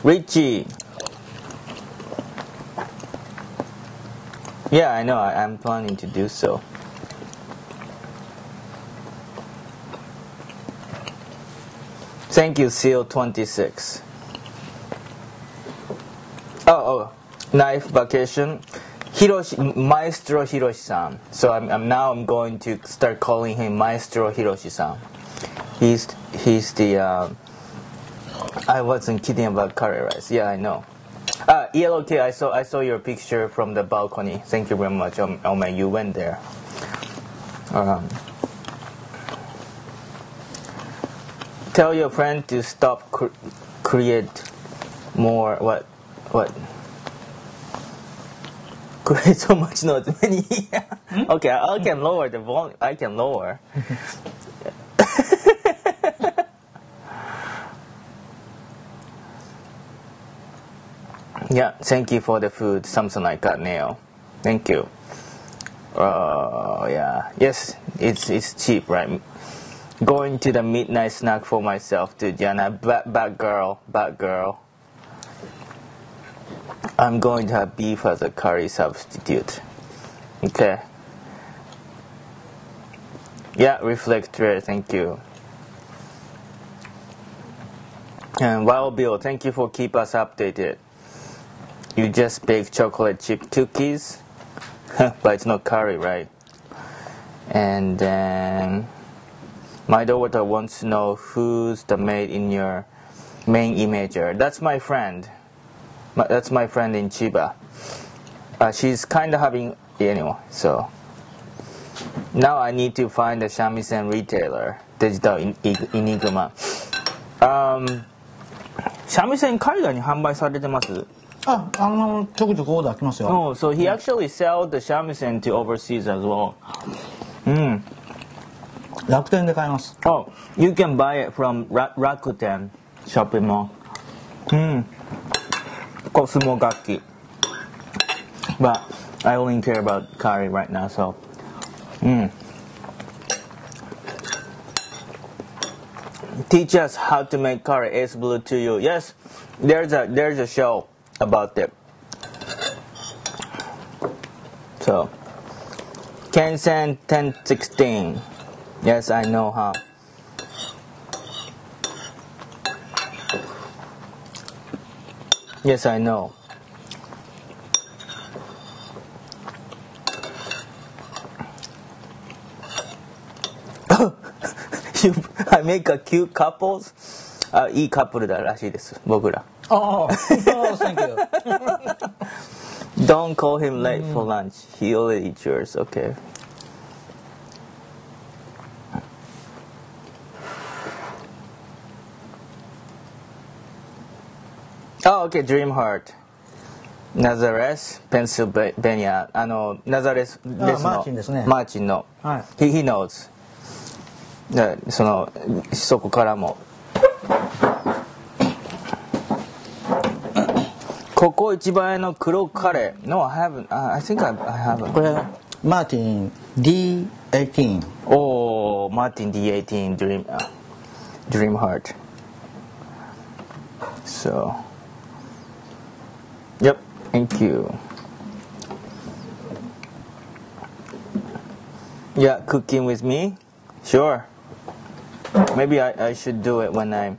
Richie. Yeah, I know. I, I'm planning to do so. Thank you, seal twenty-six. Oh, oh, knife vacation. Hiroshi, Maestro Hiroshi-san. So I'm, I'm now I'm going to start calling him Maestro Hiroshi-san. He's he's the. Uh, I wasn't kidding about curry rice. Yeah, I know. Ah, E L K, I saw I saw your picture from the balcony. Thank you very much. Oh, oh man, you went there. Um, tell your friend to stop cr create more what what create so much noise. Yeah. Okay, I can lower the volume. I can lower. Yeah, thank you for the food, something like that, Neo. Thank you. Oh, uh, yeah. Yes, it's it's cheap, right? Going to the midnight snack for myself, too, Jana. Bad, bad girl, bad girl. I'm going to have beef as a curry substitute. Okay. Yeah, reflector, thank you. And Wild Bill, thank you for keep us updated. You just bake chocolate chip cookies, but it's not curry, right? And then my daughter wants to know who's the maid in your main imager. That's my friend. My, that's my friend in Chiba. Uh, she's kind of having anyway. So now I need to find a shamisen retailer. Digital en enigma. Um, shamisen 海外に販売されてます? Ah, oh, so he actually sells the shamisen to overseas as well. Mm. Oh, you can buy it from Rakuten shopping mall. Mm. Cosmo Gakki. But I only care about Karin right now, so. Mm. Teach us how to make Karin Ace Blue to you. Yes, there's a there's a show about it. So, Kensen ten sixteen. Yes, I know how. Yes, I know. You, I make a cute couples. Uh, いいカップルだらしいです。僕ら。Oh, oh, thank you. Don't call him late mm. for lunch. He only eats yours. Okay. Oh, okay. Dream Heart. Nazareth, Pennsylvania. あの、ナザレスですの。マーチンですね。マーチンの。はい。He he knows. で、そのそこからも。ここ一番への黒カレー。No, I haven't. I think I haven't. これマーティン D eighteen。Oh, マーティン D eighteen Dream Dream Heart. So, yep. Thank you. Yeah, cooking with me. Sure. Maybe I, I should do it when I'm...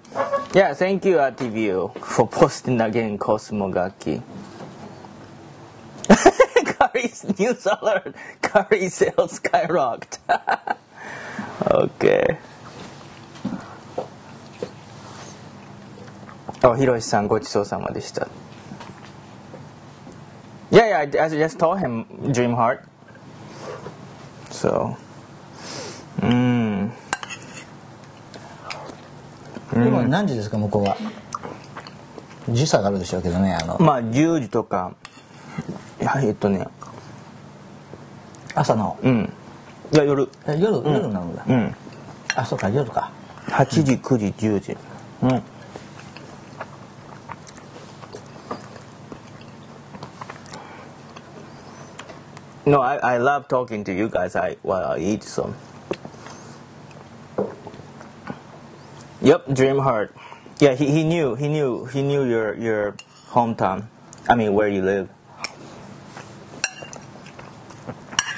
Yeah, thank you, Artivio, for posting again, Cosmo Gakki. Curry's news alert. Curry sales skyrocketed. Okay. Oh, Hiroshi-san, gochisousama deshita. Yeah, yeah, I, I just told him, Dreamheart. So... Mmm... 今何時ですか向こうは時差があるでしょうけどねあのまあじゅうじとかえっとね朝のうんいや夜夜夜なんだうんあそうか夜かはちじくじじゅうじうんNo, I, I love talking to you guys I, while I eat so Yep, Dreamheart. Yeah, he, he knew, he knew, he knew your, your hometown. I mean, where you live.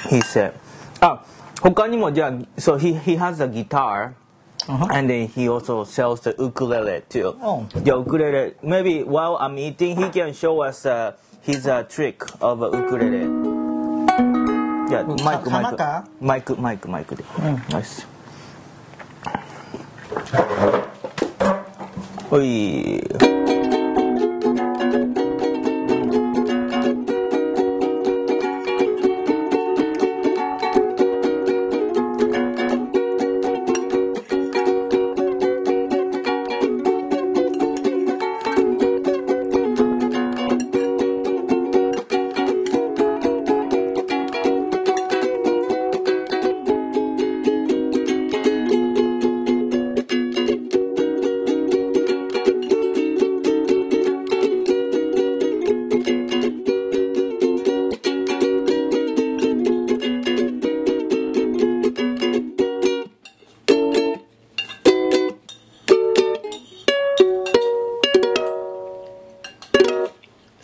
He said, "Ah, oh, so he he has a guitar, uh-huh. and then he also sells the ukulele too. Oh, the ukulele. Maybe while I'm eating, he can show us uh, his uh, trick of a ukulele. Yeah, Mike, Mike, Mike, Mike, Mike. Mm. Nice." おい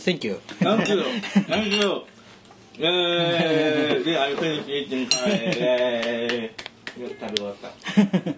Thank you. Thank you. Thank you. Yay! I finished eating. Yay! Just had it.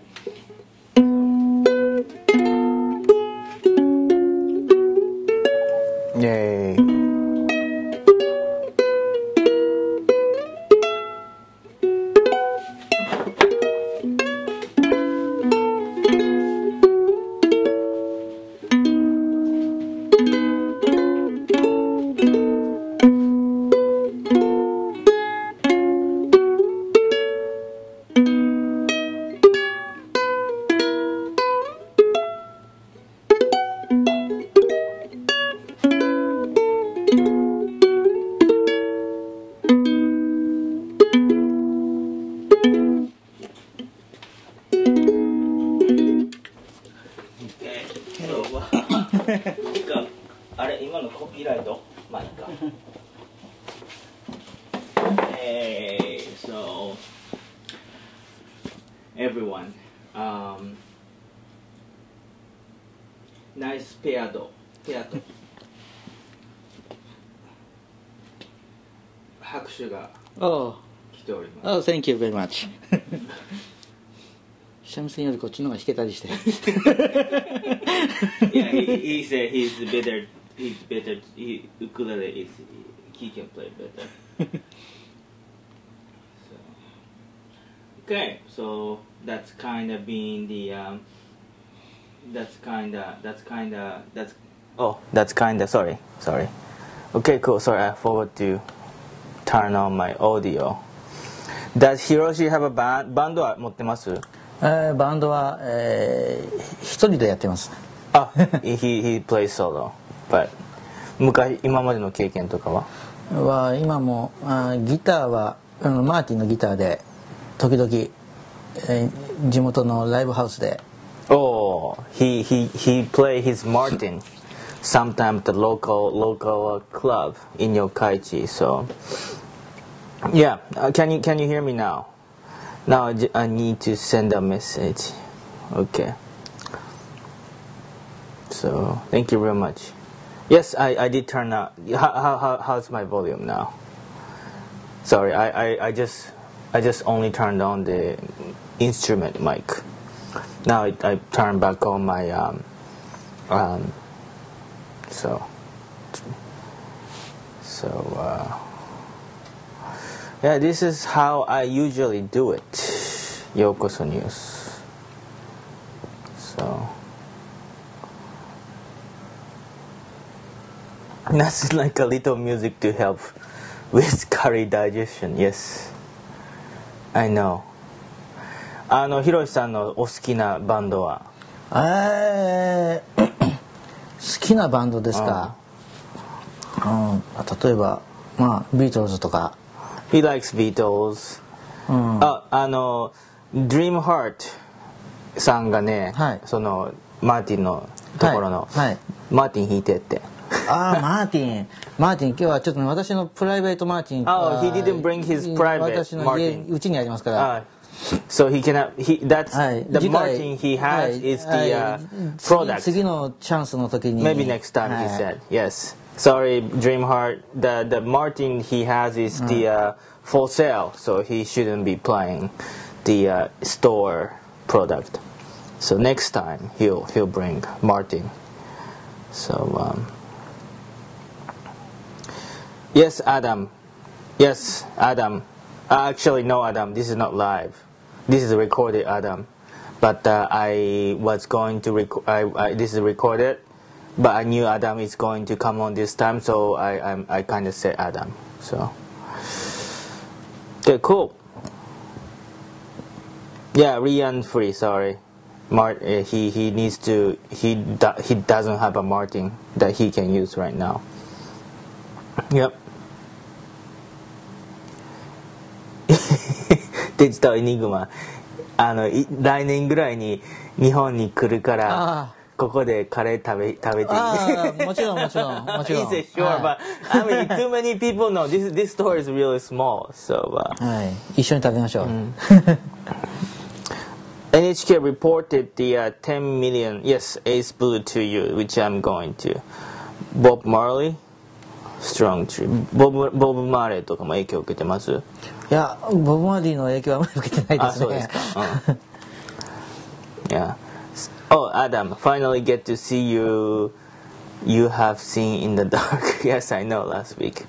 あいいか、あれ今のコピーライト、まあいいか。Hey, so everyone, um, nice piado, piado. 拍手が来ております。Oh, thank you very much. 三味線よりこっちの方が弾けたりして。Yeah, he, he said he's better. He's better. He, ukulele is he can play better. So, okay, so that's kind of being the. Um, that's kind of. That's kind of. That's. Oh, that's kind of. Sorry, sorry. Okay, cool. Sorry, I forgot to turn on my audio. Does Hiroshi have a band? バンドは持ってます？えー、バンドは、えー、一人でやってます。あ、he he plays solo. But 昔今までの経験とかは？は今もあギターはあのマーティンのギターで時々、えー、地元のライブハウスで。Oh, he he he play his Martin. Sometimes the local local club in Yokkaichi. So yeah, can you can you hear me now?Now I need to send a message. Okay. So thank you very much. Yes, I, I did turn out. How, how, how's my volume now? Sorry, I, I, I just I just only turned on the instrument mic. Now I, I turn back on my um um. So so. Uh, Yeah, this is how I usually do it. Yokoso News. So that's like a little music to help with curry digestion. Yes, I know. あの、ヒロシさんのお好きなバンドは？えー、好きなバンドですか。うん、例えば、まあビートルズとか。He likes Beatles. あ、あの Dream Heart さんがね、はい、そのマーティンのところの、はいはい、マーティン弾いてって。ああ、マーティン、マーティン今日はちょっと、ね、私のプライベートマーティン。ああ、he didn't bring his private Martin. うちにありますから。So he cannot. He that's、はい、the Martin he has、はい、is the、uh, product. 次のチャンスの時に。Maybe next time、はい、he said yes.Sorry, Dreamheart. The the Martin he has is the uh, for sale, so he shouldn't be playing the uh, store product. So next time he'll he'll bring Martin. So um, yes, Adam. Yes, Adam. Uh, actually, no, Adam. This is not live. This is recorded, Adam. But uh, I was going to record. I, I this is recorded.But I knew Adam is going to come on this time, so I I, I kind of said Adam. So okay, cool. Yeah, Rian free. Sorry, Mart. He he needs to. He do, he doesn't have a Martin that he can use right now. Yep. Digital Enigma. あの来年ぐらいに日本に来るから。ここでカレー食べ食べていい？ああ、もちろんもちろんもちろん。He said sure, but I mean too many people know this this store is really small, so. はい、一緒に食べましょう。N H K reported the ten million yes Ace Blue to you, which I'm going to. Bob Marley, Strong Tree. Bob Bob Marley とかも影響受けてます？いや、ボブマーリーの影響はあまり受けてないですね。あ、そうですか。いや。Oh, Adam, finally get to see you. You have seen in the dark. Yes, I know, last week.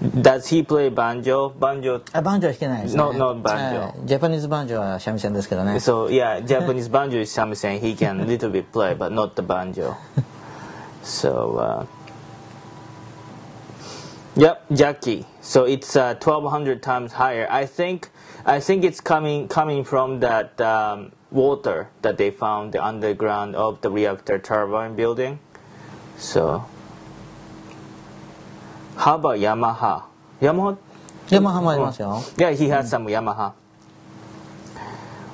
Does he play banjo? Banjo? Ah, banjo is not. No, not banjo. Japanese banjo is shamisen, but so yeah, Japanese banjo is shamisen. He can little bit play, but not the banjo. So, uh, yep, Jackie. So it's uh, twelve hundred times higher. I think. I think it's coming coming from that. Um,water that they found the underground of the reactor turbine building. So how about Yamaha? Yamaha? Yamahaもありますよ。 Yeah, he has some Yamaha.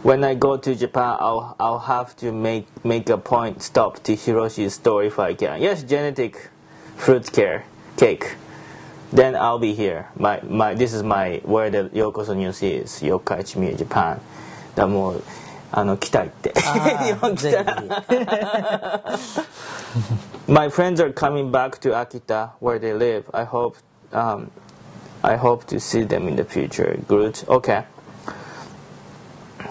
when I go to Japan, I'll I'll have to make make a point stop to Hiroshi's store if I can. Yes, genetic fruit care cake. Then I'll be here. My my this is my where the Yokoso News is, Yokkaichi, Miya, Japan. だもうあの来たいって日本来たら My friends are coming back to Akita where they live. I hope um, I hope to see them in the future. Groot. Okay.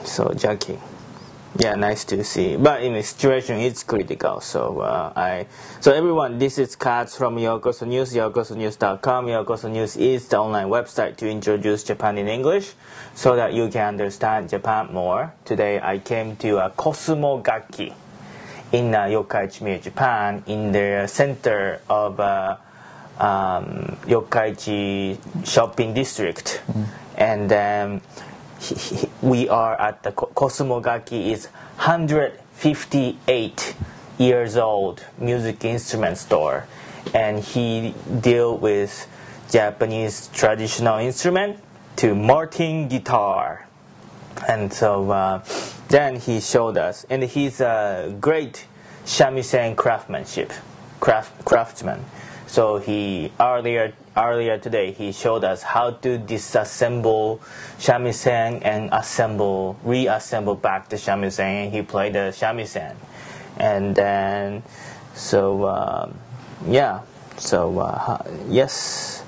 So Jackie. Yeah, nice to see. But in the situation, it's critical. So uh, I. So everyone, this is Kaz from Yokoso News, yokoso news dot com. Yokoso News is the online website to introduce Japan in English, so that you can understand Japan more. Today, I came to uh, Cosmo Gakki in uh, Yokkaichi, Miya, Japan, in the center of uh, um, Yokkaichi shopping district, mm. and. Um, We are at the Cosmo Gakki is one hundred fifty-eight years old music instrument store, and he deal with Japanese traditional instrument to Martin guitar, and so uh, then he showed us, and he's a great shamisen craftsmanship, craft craftsman. So he earlier earlier today he showed us how to disassemble shamisen and assemble reassemble back the shamisen, and he played the shamisen, and then so um, yeah so uh, yes,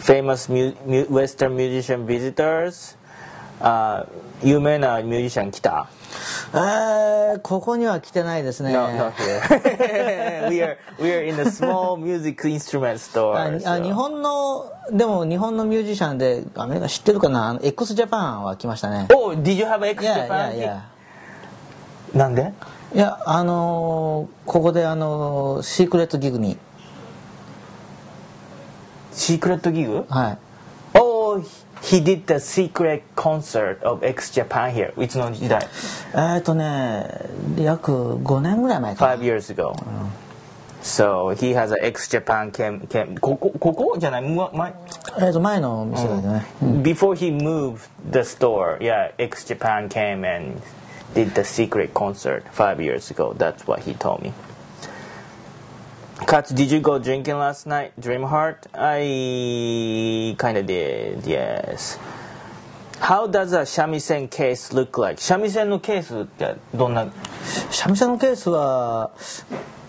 famous mu mu Western musician visitors, uh, 有名なミュージシャン来た。 Uh, ここには来てないですね。 No, not here. we are we are in a small music instrument store. あ、so. 日本のでも日本のミュージシャンでアメリカ知ってるかな。あの X Japan は来ましたね。Oh, did you have X Japan? Yeah, yeah, yeah. なんで？いやあのー、ここであのー、シークレットギグに。シークレットギグ？はい。Oh. He did the secret concert of X Japan here. It's not that. Uh, to ne, yaku five年ぐらい前かな。Five years ago. So he has an X Japan came came. ここここじゃない前。えと前の店だよね。Before he moved the store, yeah, X Japan came and did the secret concert five years ago. That's what he told me. Katsu, did you go drinking last night, Dreamheart? I kinda did, yes. How does a shamisen case look like? Shamisen no case ってどんな？ Shamisenのケースは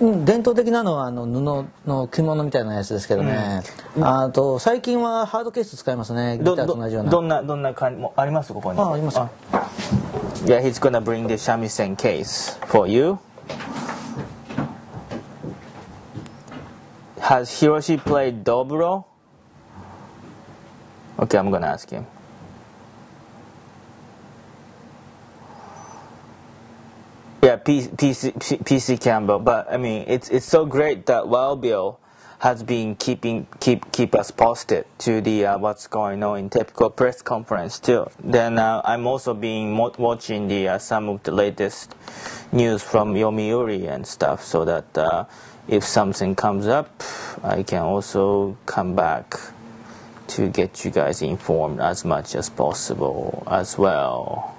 伝統的なのはあの布の着物みたいなやつですけどね。うん、あと最近はハードケース使いますね。ギターと同じような。どんなどんな感じもありますここに。あ、あります。Yeah, he's gonna bring the shamisen case for you. Has Hiroshi played dobro? Okay, I'm gonna ask him. Yeah, P C Campbell, but I mean, it's it's so great that Wild Bill has been keeping keep keep us posted to the uh, what's going on in TEPCO press conference too. Then uh, I'm also being watching the uh, some of the latest news from Yomiuri and stuff, so that. Uh, If something comes up, I can also come back to get you guys informed as much as possible as well.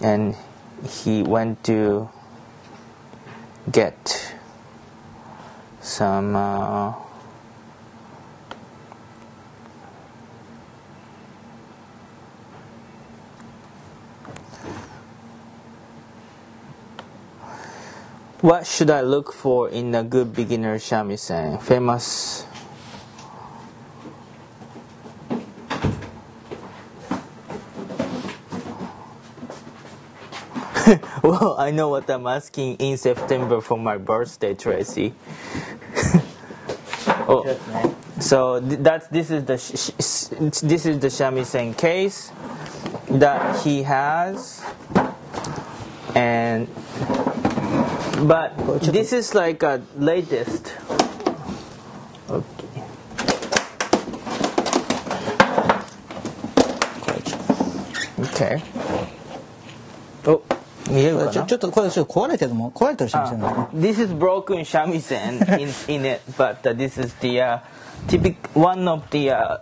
And he went to get some uh, What should I look for in a good beginner shamisen? Famous. Well, I know what I'm asking in September for my birthday, Tracy. Oh, so that's this is the sh this is the shamisen case that he has, and. But this is like a latest. Okay. Okay. Oh, uh, this is broken shamisen in, in it, but uh, this is the uh, typic one of the uh,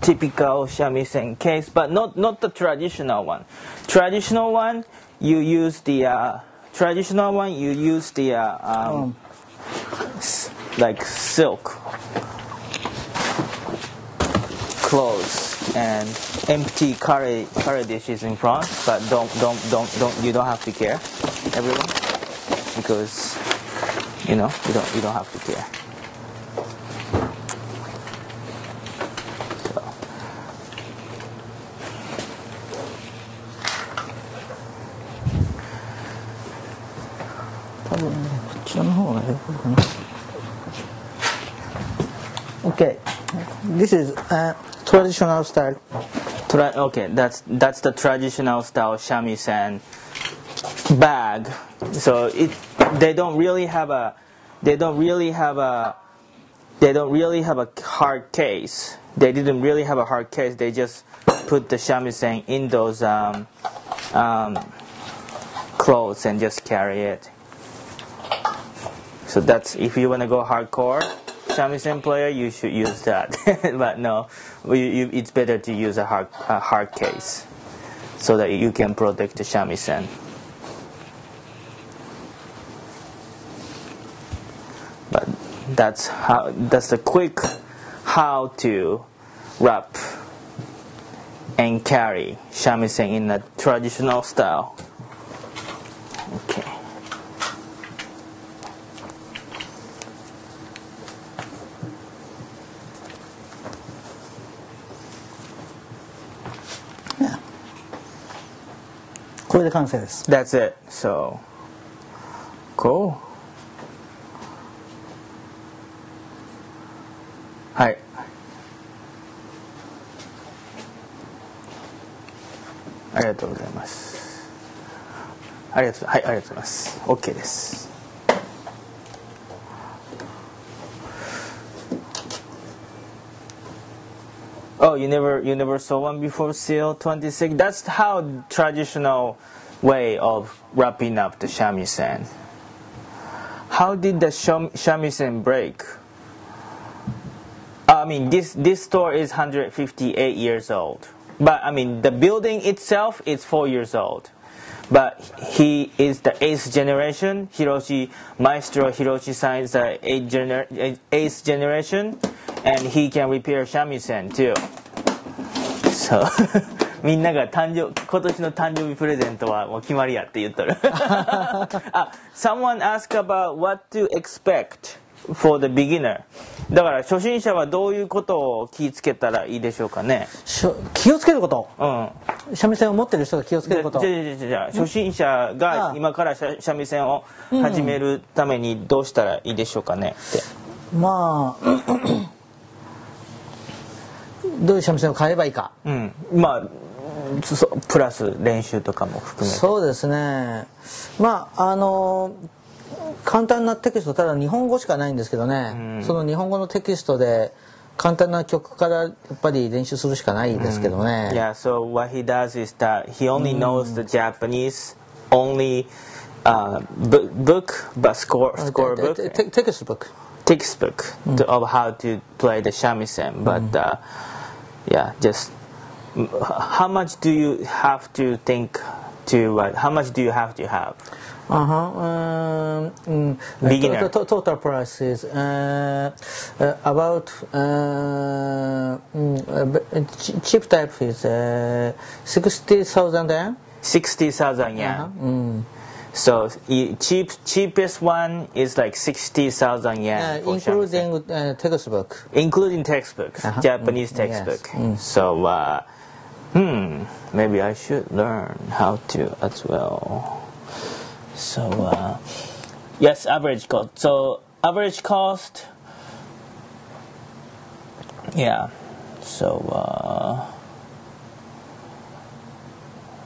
typical shamisen case, but not not the traditional one. Traditional one, you use the uh, traditional one. You use the uh, um, oh. s like silk clothes and empty curry curry dishes in front. But don't don't don't don't you don't have to care, everyone, because you know you don't you don't have to care. Okay, this is a traditional style. Tra okay, that's that's the traditional style shamisen bag. So it they don't really have a they don't really have a they don't really have a hard case. They didn't really have a hard case. They just put the shamisen in those um, um, clothes and just carry it. So that's if you want to go hardcore shamisen player, you should use that. But no, you, you, it's better to use a hard, a hard case so that you can protect the shamisen. But that's how that's the quick how to wrap and carry shamisen in a traditional style. Okay. That's it. So, cool. Hi. Okayです。Oh, you never, you never saw one before, seal twenty-six. That's how traditional way of wrapping up the shamisen. How did the shamisen break? I mean, this this store is one hundred fifty-eight years old, but I mean the building itself is four years old. But he is the eighth generation. Hiroshi Maestro Hiroshi-san is the eighth, gener eighth generation. And he can repair shamisen too. So, みんなが誕生今年の誕生日プレゼントはもう決まりやって言っとる。あ、someone asked about what to expect for the beginner。だから初心者はどういうことを気をつけたらいいでしょうかね。気をつけること。うん。三味線を持ってる人が気をつけること。じゃじゃじゃ初心者が今から三味線を始めるためにどうしたらいいでしょうかねって。まあ。どういう三味線を買えばいいか、うん、まあプラス練習とかも含めてそうですねまああの簡単なテキストただ日本語しかないんですけどね、うん、その日本語のテキストで簡単な曲からやっぱり練習するしかないですけどね、うん、Yeah, so what he does is that he only knows the Japanese only、uh, book but score, score book text book text book of how to play the shamisen but、uh,Yeah, just how much do you have to think to uh, how much do you have to have? Uh huh. Um, Beginner. Total price is uh, uh, about uh, cheap type is uh, sixty thousand yen. Sixty thousand yen. Uh -huh. mm. So cheap cheapest one is like sixty thousand yen, uh, including uh, textbook. Including textbooks, uh-huh. Japanese textbook. Yes. Mm. So, uh, hmm, maybe I should learn how to as well. So, uh, yes, average cost. So average cost. Yeah. So, uh,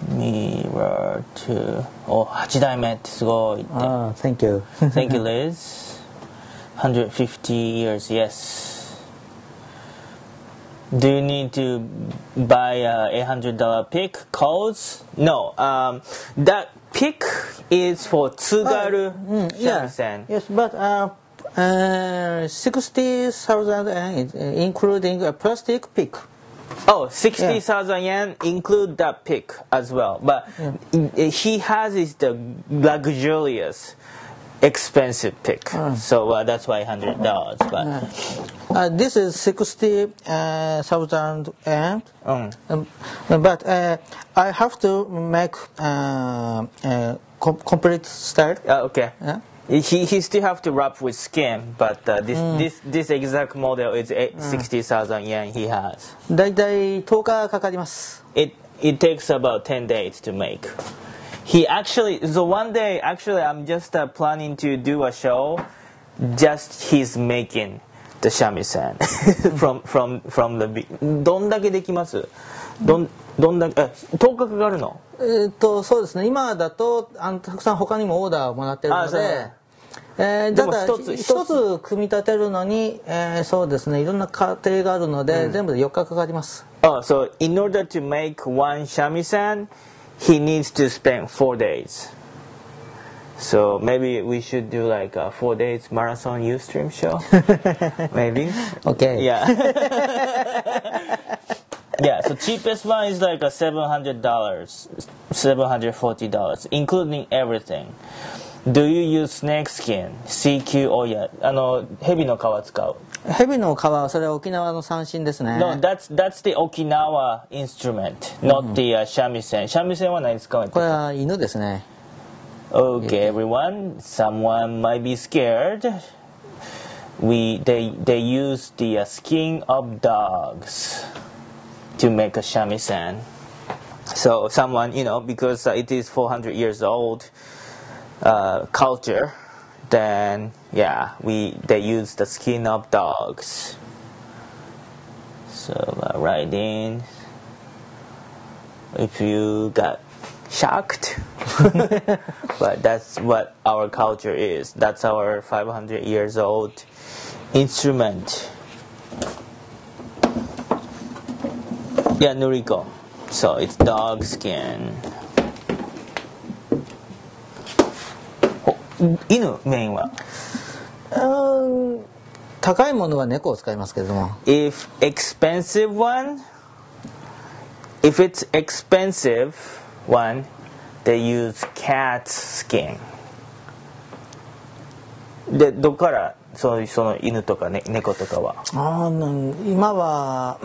mirror to. Oh, eight代目ってすごいって。Ah, thank you. Thank you, Liz. one hundred fifty years, yes. Do you need to buy a eight hundred dollar pick? Cause? No. Um, that pick is for Tsugaru shamisen. Yes, but uh, Uh, sixty thousand yen, including a plastic pick. Oh, sixty thousand yeah. yen include that pick as well. But yeah. he has is the luxurious, expensive pick. Oh. So uh, that's why one hundred dollars. But yeah. uh, this is sixty thousand yen. Um. Um, but uh, I have to make uh, uh, com complete style. Uh, okay. Yeah? He, he still have to wrap with skin, but uh, this, mm. this, this exact model is mm. sixty thousand yen he has. It, it takes about ten days to make. He actually, so one day, actually I'm just uh, planning to do a show, just he's making the shamisen from, from, from the... どんだけできます? どん、どんだけ、え、頭角があるの? えっと、そうですね。今だと、あの、たくさん他にもオーダーをもらってるので、えー、だから一つ、一つ組み立てるのに、えー、そうですね。いろんな過程があるので、うん、全部でよっかかかります。Oh, so in order to make one shamisen, he needs to spend four days. So maybe we should do like a four days marathon Ustream show. Maybe. Okay. Yeah. Yeah, so cheapest one is like a seven hundred dollars, seven hundred forty dollars, including everything. Do you use snake skin? C Q, oh yeah. あの、蛇の皮使う。蛇の皮はそれは沖縄の三線ですね。No, that's, that's the Okinawa instrument, not the uh, shamisen. Shamisenは何使うの？これは犬ですね。Okay, everyone, someone might be scared. We, they, they use the uh, skin of dogs to make a shamisen. So someone, you know, because uh, it is four hundred years old uh, culture, then yeah, we they use the skin of dogs. So uh, right in, if you got shocked, but that's what our culture is. That's our five hundred years old instrument. Yeah, Noriko. So it's dog skin. Inu main wa? Um, 高いものは猫を使いますけれども。If expensive one, if it's expensive one, they use cat skin. で、どこからその、その犬とかね、猫とかは。ああ、今は。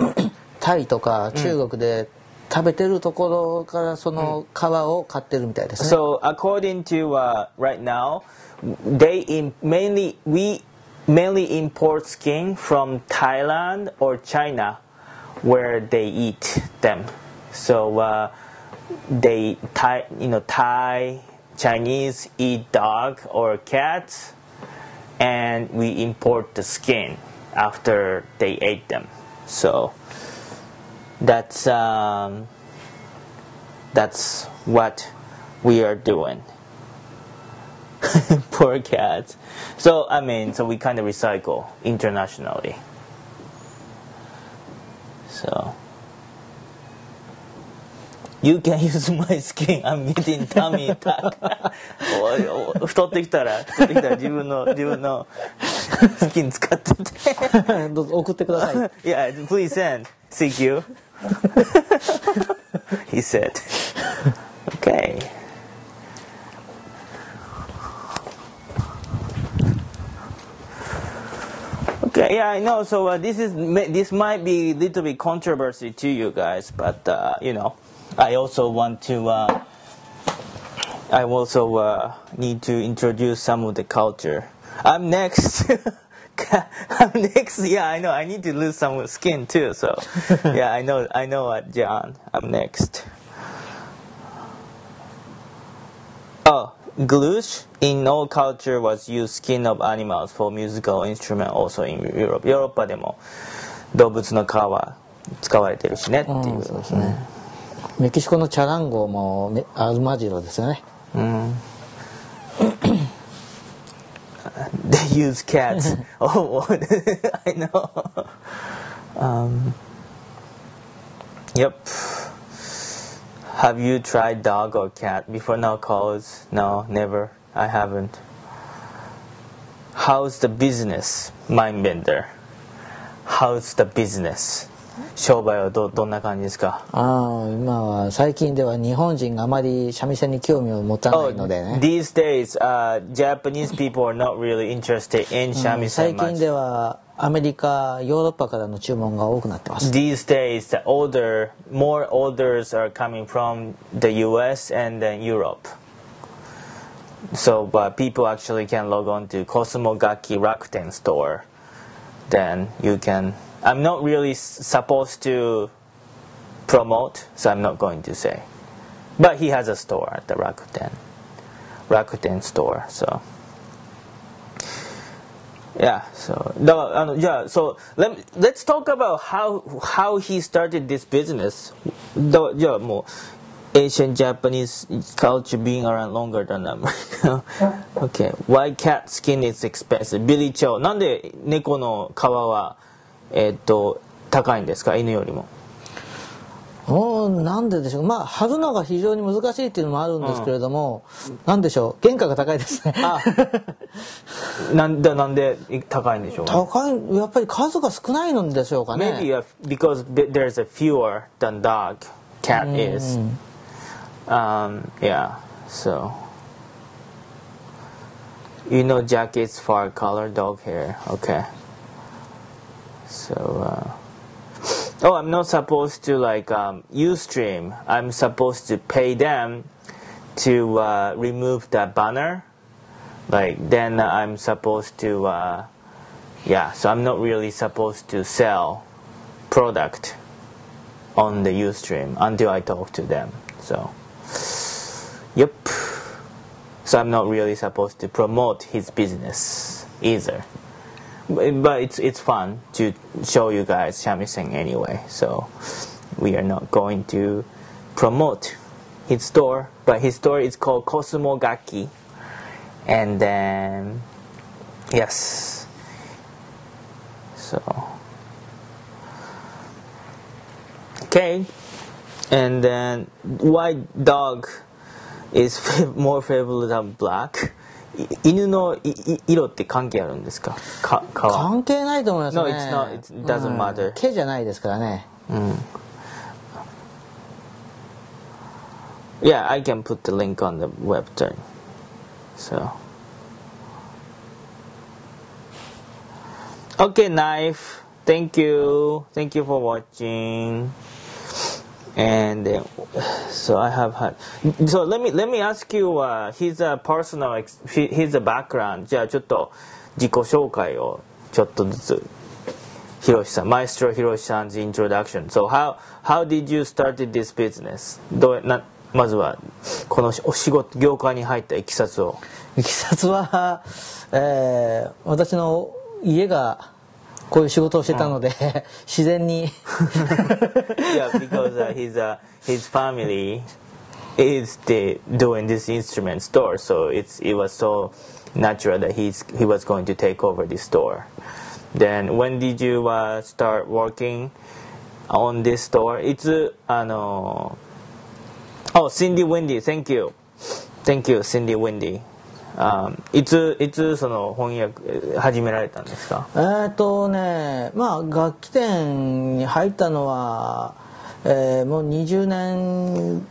タイとか中国で食べてるところからその皮を買ってるみたいですね。So according to uh, right now, they in, mainly we mainly import skin from Thailand or China, where they eat them. So uh, they Thai, you know, Thai Chinese eat dog or cats, and we import the skin after they ate them. So That's um, that's what we are doing. Poor cats. So I mean, so we kind of recycle internationally. So you can use my skin. I'm getting tummy tuck. 太ってきたら太ってきたら自分の自分のスキン使ってて。どうぞ送ってください。Yeah, please send. C Q. He said. Okay. Okay. Yeah, I know. So uh, this is this might be a little bit controversy to you guys, but uh, you know, I also want to. Uh, I also uh, need to introduce some of the culture. I'm next. I'm next. Yeah, I know. I need to lose some skin too. So, yeah, I know. I know, uh, John. I'm next. Oh, guzheng in all culture was used skin of animals for musical instrument. Also in Europe, Europe でも動物の皮使われてるしねっていう。そうですね。メキシコのチャランゴもね、アルマジロですよね。うん。They use cats. Oh, I know. Um, yep. Have you tried dog or cat before now, Cause? No, never. I haven't. How's the business? Mind bender. How's the business? 商売は ど, どんな感じですか？ああ、今は最近では日本人があまり三味線に興味を持たないのでね。Oh, these days, uh, Japanese people are not really interested in shamisen much. 最近ではアメリカ、ヨーロッパからの注文が多くなってます。These days, the order, more orders are coming from the U S and then Europe. So, but people actually can log on to Cosmo Gakki Rakuten store. Then you can. I'm not really supposed to promote, so I'm not going to say. But he has a store at the Rakuten, Rakuten store. So yeah, so yeah, so let let's talk about how how he started this business. Yeah, more Asian Japanese culture being around longer than America. Okay, why cat skin is expensive? Billy Cho, なんで猫の皮はえっと高いんですか、犬よりも。おー、なんででしょう。まあ貼るのが非常に難しいっていうのもあるんですけれども、うん、なんでしょう、原価が高いですね。あなんでなんで高いんでしょう、ね、高い、やっぱり数が少ないのでしょうかね。 Maybe a, because there's a fewer than dog cat is、うん、um, yeah, so you know jackets far color dog hair, okay. So, uh, oh, I'm not supposed to like um, Ustream. I'm supposed to pay them to uh, remove that banner. Like then I'm supposed to, uh, yeah. So I'm not really supposed to sell product on the Ustream until I talk to them. So, yep. So I'm not really supposed to promote his business either. But it's it's fun to show you guys shamisen anyway. So we are not going to promote his store, but his store is called Cosmo Gakki. And then yes, so okay. And then white dog is more favorable than black. 犬の色って関係あるんですか？か関係ないと思いますね。No, it's not. It doesn't matter.、うん、毛じゃないですからね。うん。Yeah, I can put the link on the website. So. Okay, knife. Thank you. Thank you for watching. And uh, so I have had. So let me let me ask you. Uh, his uh, personal ex his background. じゃあちょっと自己紹介をちょっとずつ。Hiroshiさん、Maestro Hiroshi-san's introduction. So how how did you started this business? どうなまずはこのお仕事業界に入ったいきさつを。いきさつは、えー、私の家が。こういう仕事をしてたので、うん、自然に。Yeah, because、uh, his、uh, his family is the doing this instrument store, so it's it was so natural that he's he was going to take over this store. Then when did you、uh, start working on this store? It's あの oh Cindy Windy, thank you, thank you Cindy Windy. あいついつその翻訳始められたんですか？えっとね、まあ楽器店に入ったのは、えー、もうにじゅうねん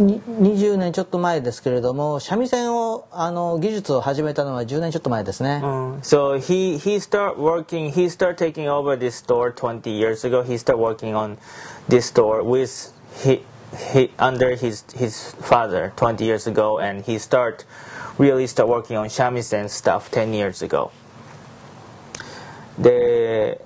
にじゅうねんちょっと前ですけれども、三味線をあの技術を始めたのはじゅうねんちょっと前ですね。Mm. So he he start working, he start taking over this store twenty years ago. He start working on this store with he.He, under his his father twenty years ago, and he start really start working on shamisen stuff ten years ago. The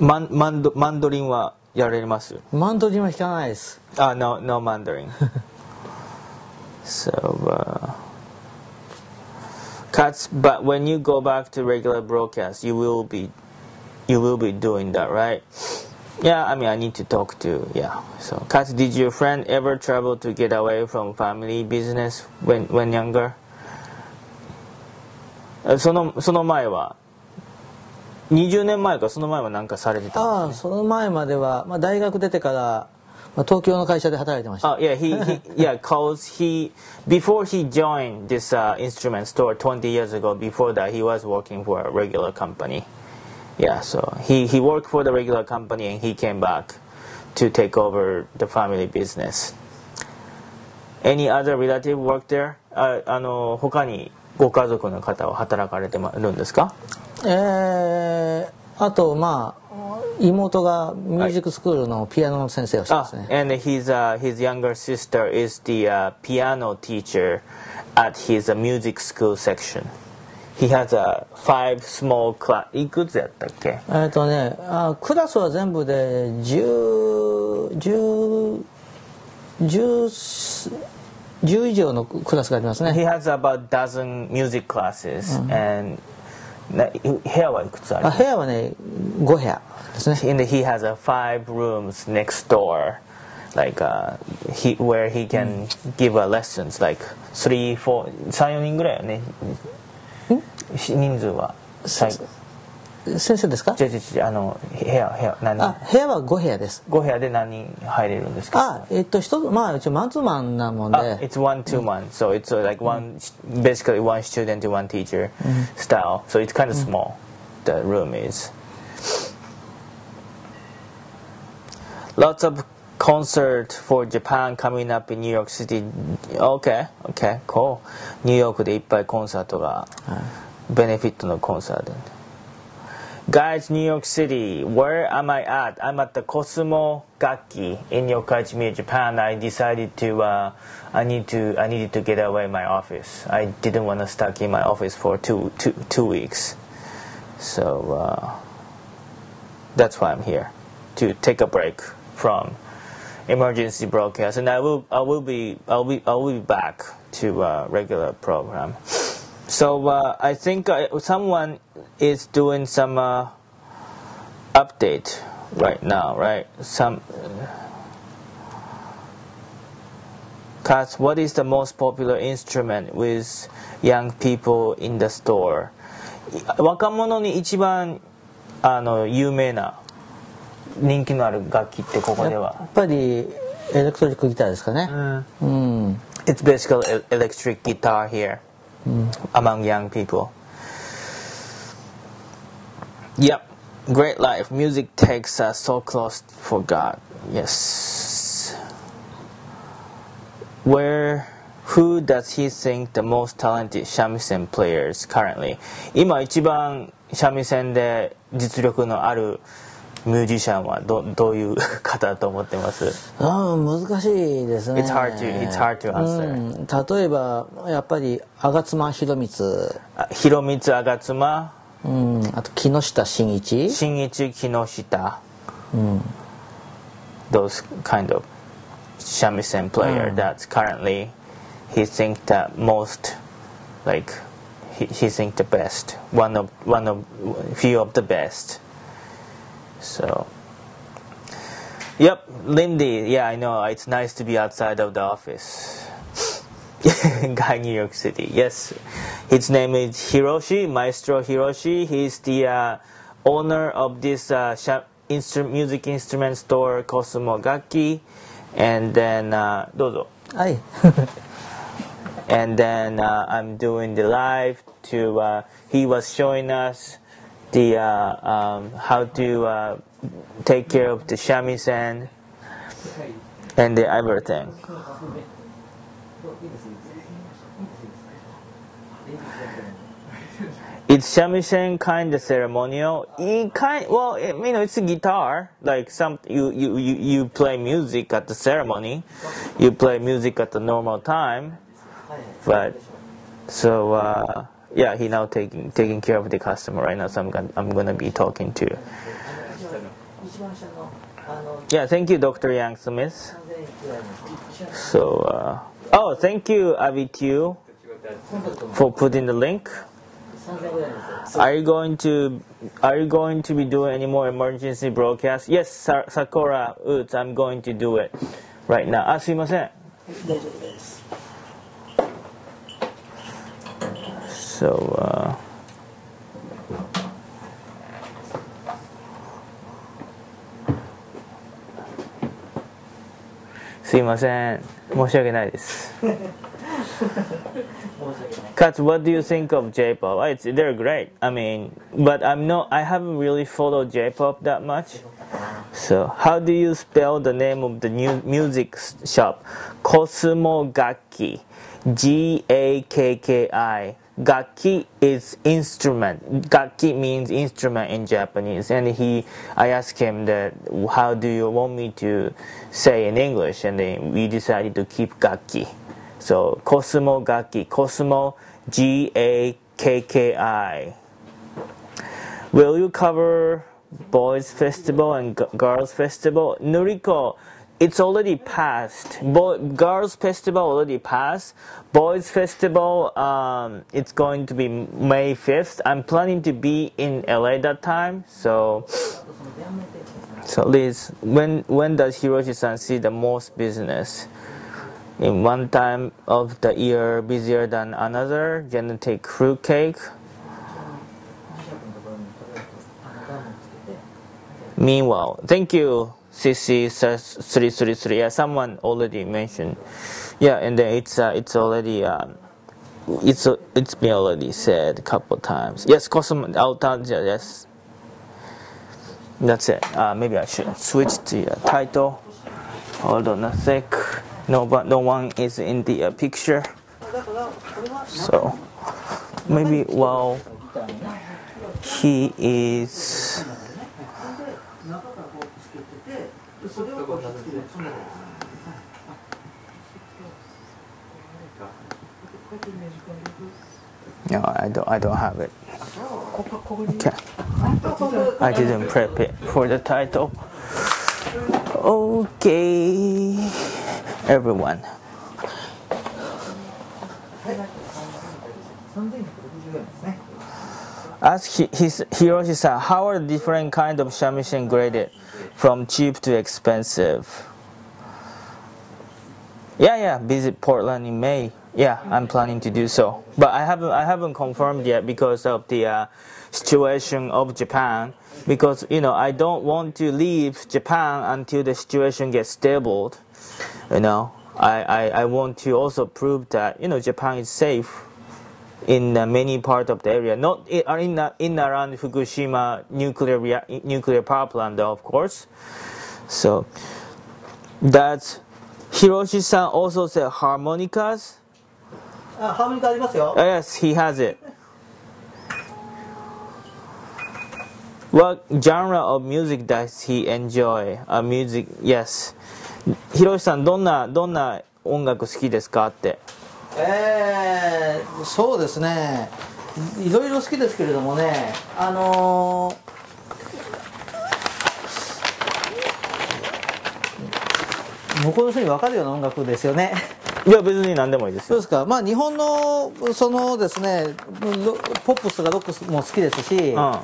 man, mand, mandarin wa yarerimasu? Mandarin wa hikanai desu. Ah, no, no Mandarin. So, uh, cuts. But when you go back to regular broadcast, you will be you will be doing that, right? Yeah, I mean, I need to talk to, yeah. So, Kaz, did your friend ever travel to get away from family business when, when younger? その、その前は、にじゅうねんまえか、その前は何かされてたんですか？ああ、その前までは、まあ、大学出てから、Oh yeah, he, he yeah, cause he before he joined this uh, instrument store twenty years ago. Before that, he was working for a regular company. Yeah, so he he worked for the regular company and he came back to take over the family business. Any other relative work there? Uh, あの他にご家族の方は働かれてるんですか？えー。あとまあ妹がミュージックスクールのピアノの先生をしてますね。And his uh, his younger sister is the uh, piano teacher at his uh, music school section. He has a five small class. いくつやったっけ？えっとね、あ、クラスは全部でじゅう、じゅう、じゅう以上のクラスがありますね。He has about a dozen music classes and 部屋はいくつある？部屋はね、ご部屋ですね。And he has a five rooms next door, like uh, he where he can give a lessons, like three, four, 三四人ぐらいよね。人数は最後。先生ですか？じゃじゃじゃあの部屋部屋何人？あ、部屋はご部屋です。ご部屋で何人入れるんですか？あ、えっと一つまあ一応マンツーマンなもんで。It's one two man, so it's like one basically one student to one teacher style, so it's kind of small. The room is. Lots of concert for Japan coming up in New York City. Okay, okay, cool. ニューヨークでいっぱいコンサートがベネフィットのコンサート。Guys, New York City, where am I at? I'm at the Cosmo Gakki in Yokkaichi, New Japan. I decided to, uh, I need to, I needed to get away my office. I didn't want to stuck in my office for two, two, two weeks. So uh, that's why I'm here, to take a break from emergency broadcast. And I will, I will be, I will be, I will be back to uh, regular program. So uh, I think uh, someone is doing some uh, update right now, right? Some. Kaz, what is the most popular instrument with young people in the store? 若者に一番あの有名な人気のある楽器ってここでは。やっぱりエレクトリックギターですかね。うん。うん。It's basically electric guitar here. Among young people. Yep, great life. Music takes us so close for God. Yes. Where, who does he think the most talented shamisen players currently? 今一番三味線で実力のあるミュージシャンはどどういう方だと思ってます？ああ難しいですね。It's hard to it's hard to answer。例えばやっぱり吾妻弘光。弘光吾妻。うん。あと木下真一。真一木下。うん。Those kind of shamisen player that's currently he think the most like he he think the best one of one of few of the best. So, yep, Lindy, yeah, I know, it's nice to be outside of the office. Guy, New York City, yes. His name is Hiroshi, Maestro Hiroshi. He's the uh, owner of this uh, instru music instrument store, Cosmo Gakki. And then, uh, dozo. Hi. And then uh, I'm doing the live to, uh, he was showing us the uh, um, how to uh, take care of the shamisen and the everything. It's shamisen kind of ceremonial. It kind well, it, you know, it's a guitar. Like some you you you play music at the ceremony, you play music at the normal time, but so. Uh, Yeah, he now taking taking care of the customer right now, so I'm gonna I'm gonna be talking to. Yeah, thank you, Doctor Yang Smith. So, uh, oh, thank you, Abityu, for putting the link. Are you going to Are you going to be doing any more emergency broadcasts? Yes, Sakura Uts, I'm going to do it right now. Ah, すいません。So, uh, すいません、申し訳ないです。Kaz, what do you think of J-pop? It's they're great. I mean, but I'm not. I haven't really followed J-pop that much. So, how do you spell the name of the new music shop? Cosmo Gakki, G A K K I. Gakki is instrument. Gakki means instrument in Japanese. And he, I asked him that, how do you want me to say in English? And then we decided to keep Gakki. So Cosmo Gakki, Cosmo G A K K I. Will you cover boys festival and girls festival? Noriko, it's already passed. Boy, girls festival already passed. Boys festival, um, it's going to be May fifth. I'm planning to be in L A that time. So, so Liz, when when does Hiroshi-san see the most business? In one time of the year, busier than another. Genetic fruitcake. Meanwhile, thank you. C C three three three, yeah, someone already mentioned, yeah, and then it's uh, it's already um, it's uh, it's been already said a couple times. Yes, Cosmo Altanzia, yes, that's it. Uh, maybe I should switch the uh, title. Hold on a sec. No, but no one is in the uh, picture, so maybe while he is. No, I don't. I don't have it. Okay, I didn't prep it for the title. Okay, everyone. Ask his Hiroshi-san, how are different kind of shamisen graded? From cheap to expensive. Yeah, yeah. Visit Portland in May. Yeah, I'm planning to do so, but I haven't. I haven't confirmed yet because of the uh, situation of Japan. Because you know, I don't want to leave Japan until the situation gets stable. You know, I I, I want to also prove that you know Japan is safe in uh, many parts of the area, not in in, in around Fukushima nuclear rea- nuclear power plant, though, of course. So that's Hiroshi-san also said harmonicas. Uh, harmonica arimasu. Yes, he has it. What genre of music does he enjoy? Uh, music, yes. Hiroshi-san, どんなどんな音楽好きですかって。えー、そうですね、いろいろ好きですけれどもね、あのー、向こうの人に分かるような音楽ですよね。いや別に何でもいいですよ。そうですか。まあ日本のそのですね、ポップスとかロックスも好きですし、うん、あ,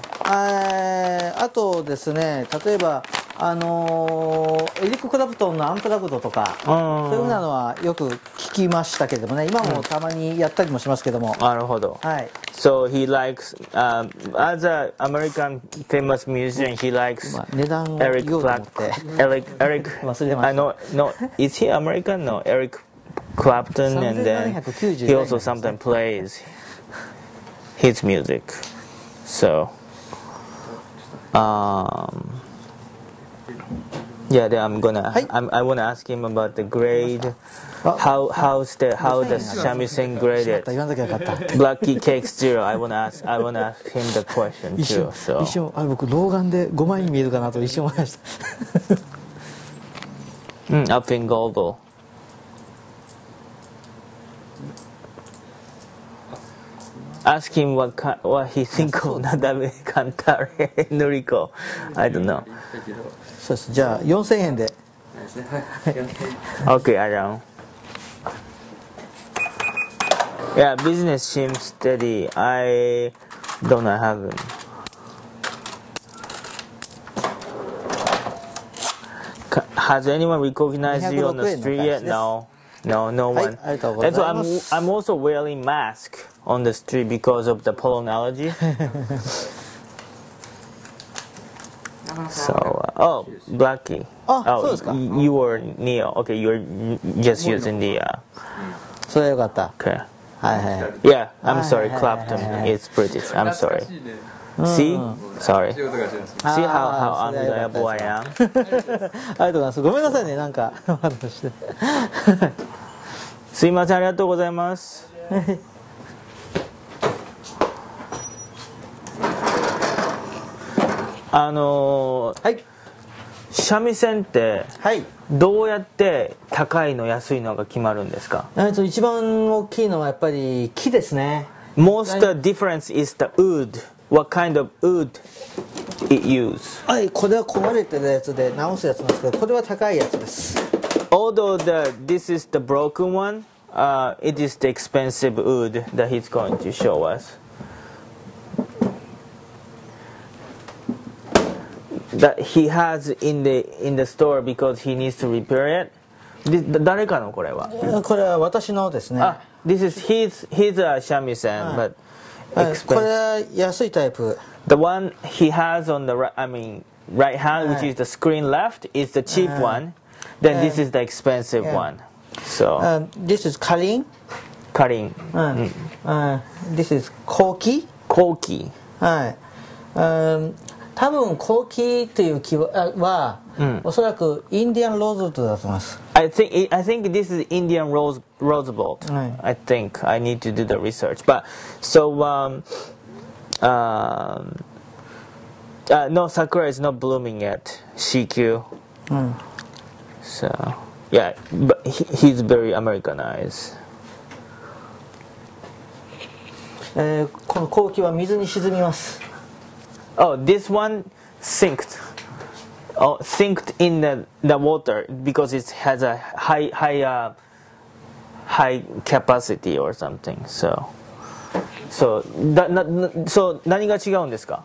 あとですね、例えばあのー、エリック・クラプトンのアンプラグドとか、そういうふうなのはよく聞きましたけれどもね、今もたまにやったりもしますけども。なるほど。はい。So he likes, um, as an American famous musician, he likes Eric Clapton. Eric, Eric, I know, no, is he American? No, Eric Clapton, and then he also sometimes plays his music. So, um,Yeah, then I'm gonna. I'm, I wanna ask him about the grade. How how's the how the shamisen graded? Blackie cakes zero. I wanna ask. I wanna ask him the question too. So. 一瞬、あ、僕老眼でごまいに見えるかなと一瞬思いました。うん、up in Google. Ask him what kind, what he think of Nadame Kantare Noriko. I don't know. そうです。じゃあよんせんえんで。Okay, around. Yeah, business seems steady. I don't know, I haven't. Has anyone recognized you on the street yet? No, no, no one. And so I'm I'm also wearing mask on the street because of the pollen allergy. So, uh, oh, Blackie. Oh, oh so you, you were Neo. Okay, you were just using the. Uh, so you got that. Okay. Yeah, I'm sorry, Clapton is British. I'm sorry. See? Sorry. See how, how unreliable I am? I don't know. ごめんなさいね、なんか話して。すいません、ありがとうございます。あのー、はい、三味線って、はい、どうやって高いの安いのが決まるんですか？えっと一番大きいのはやっぱり木ですね。Most difference is the wood. What kind of wood it use? はい、これは壊れてるやつで直すやつなんですけど、これは高いやつです。Although the this is the broken one, uh, it is the expensive wood that he's going to show us. That he has in the in the store because he needs to repair it. This, 誰かのこれは。これは私のですね。あ、this is his his shamisen, but expensive. これは安いタイプ。The one he has on the right, I mean right hand, which is the screen left, is the cheap one. Then this is the expensive one. So this is Karin. Karin. This is Koki. Koki. はい。多分コーキという木は、うん、おそらくインディアンローズウッドだと思います。I think I think this is Indian rose rosewood.、はい、I think I need to do the research. But so um um uh, no sakura is not blooming yet. C Q.、うん、so yeah, but he, he's very Americanized.えー、このコーキは水に沈みます。Oh, this one sinked. Oh, sinked in the the water because it has a high high uh, high capacity or something. So, so that not so. 何が違うんですか？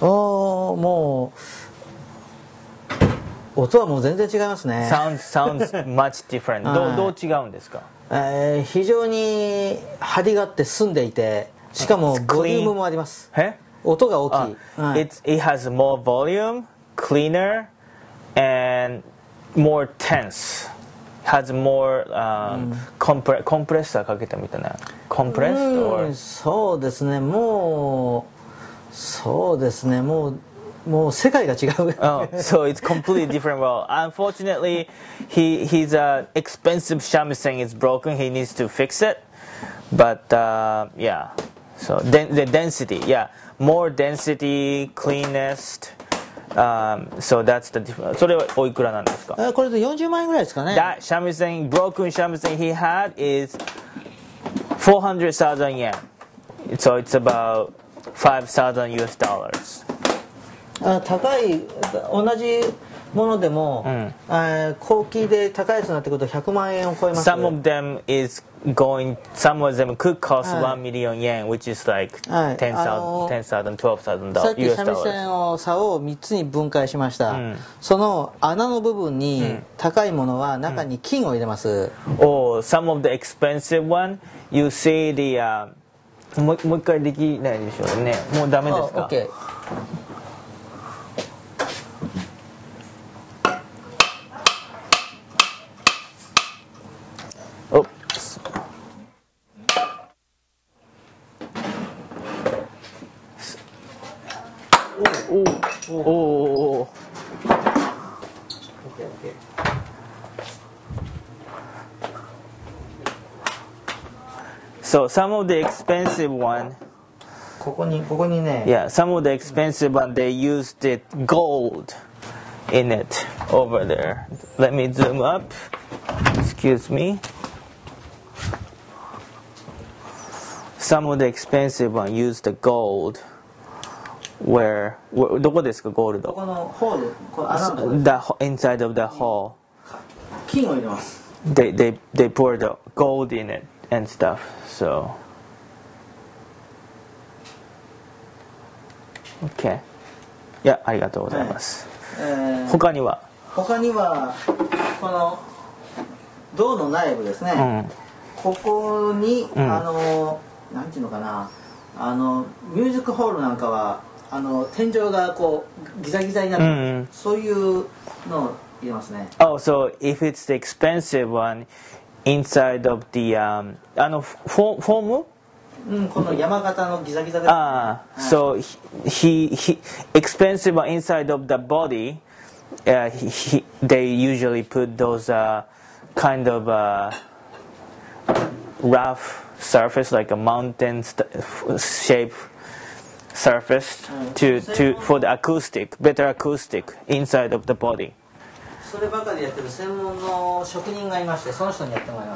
おお、もう音はもう全然違いますね。Sounds sounds much different. どうどう違うんですか？えー、非常に張りがあって澄んでいて、しかもボリュームもあります。え？音が大きい。It it has more volume, cleaner, and more tense. Has more compress compressor かけたみたいな。Compressed or そうですね。もうそうですね。もうもう世界が違う。Oh, so it's completely different world. Unfortunately, he his uh expensive shamisen is broken. He needs to fix it. But uh yeah. So the density, yeah. More density, cleanest. Um, so that's the difference. それはおいくらなんですか？これでよんじゅうまん円ぐらいですかね。That shamisen, broken shamisen he had is four hundred thousand yen. So it's about five thousand U S dollars. 高い同じものでも、高級で高いやつになってくるとひゃくまん円を超えます。Some of them is going, some of them could cost one million yen, which is like ten thousand, twelve thousand dollars. さっき三味線を差を三つに分解しました。その穴の部分に高いものは中に金を入れます。Oh, some of the expensive one, you see the もうもう一回できないでしょうね。もうダメですか。Okay. おお、so some of the expensive one ここにここにね yeah some of the expensive one they used it gold in it over there. Let me zoom up. Excuse me. Some of the expensive one used the gold. Where, where, どこですか、ゴールド。ここのホール、この穴のとこです。The inside of the hole. 金を入れます。They they they pour the gold in it and stuff. So. Okay. いや、ありがとうございます。他には。他にはこの銅の内部ですね。ここにあのなんていうのかな、あのミュージックホールなんかは。あの天井がこうギザギザになる、mm-hmm. そういうのを入れますね。Oh, so if it's the expensive one inside of the、um, あのフォーム？うん、この山形のギザギザです。Ah, so he he expensive one inside of the body. Uh, he, he, they usually put those uh, kind of uh, rough surface, like a mountain shape surface, to, to, for the acoustic, better acoustic inside of the body.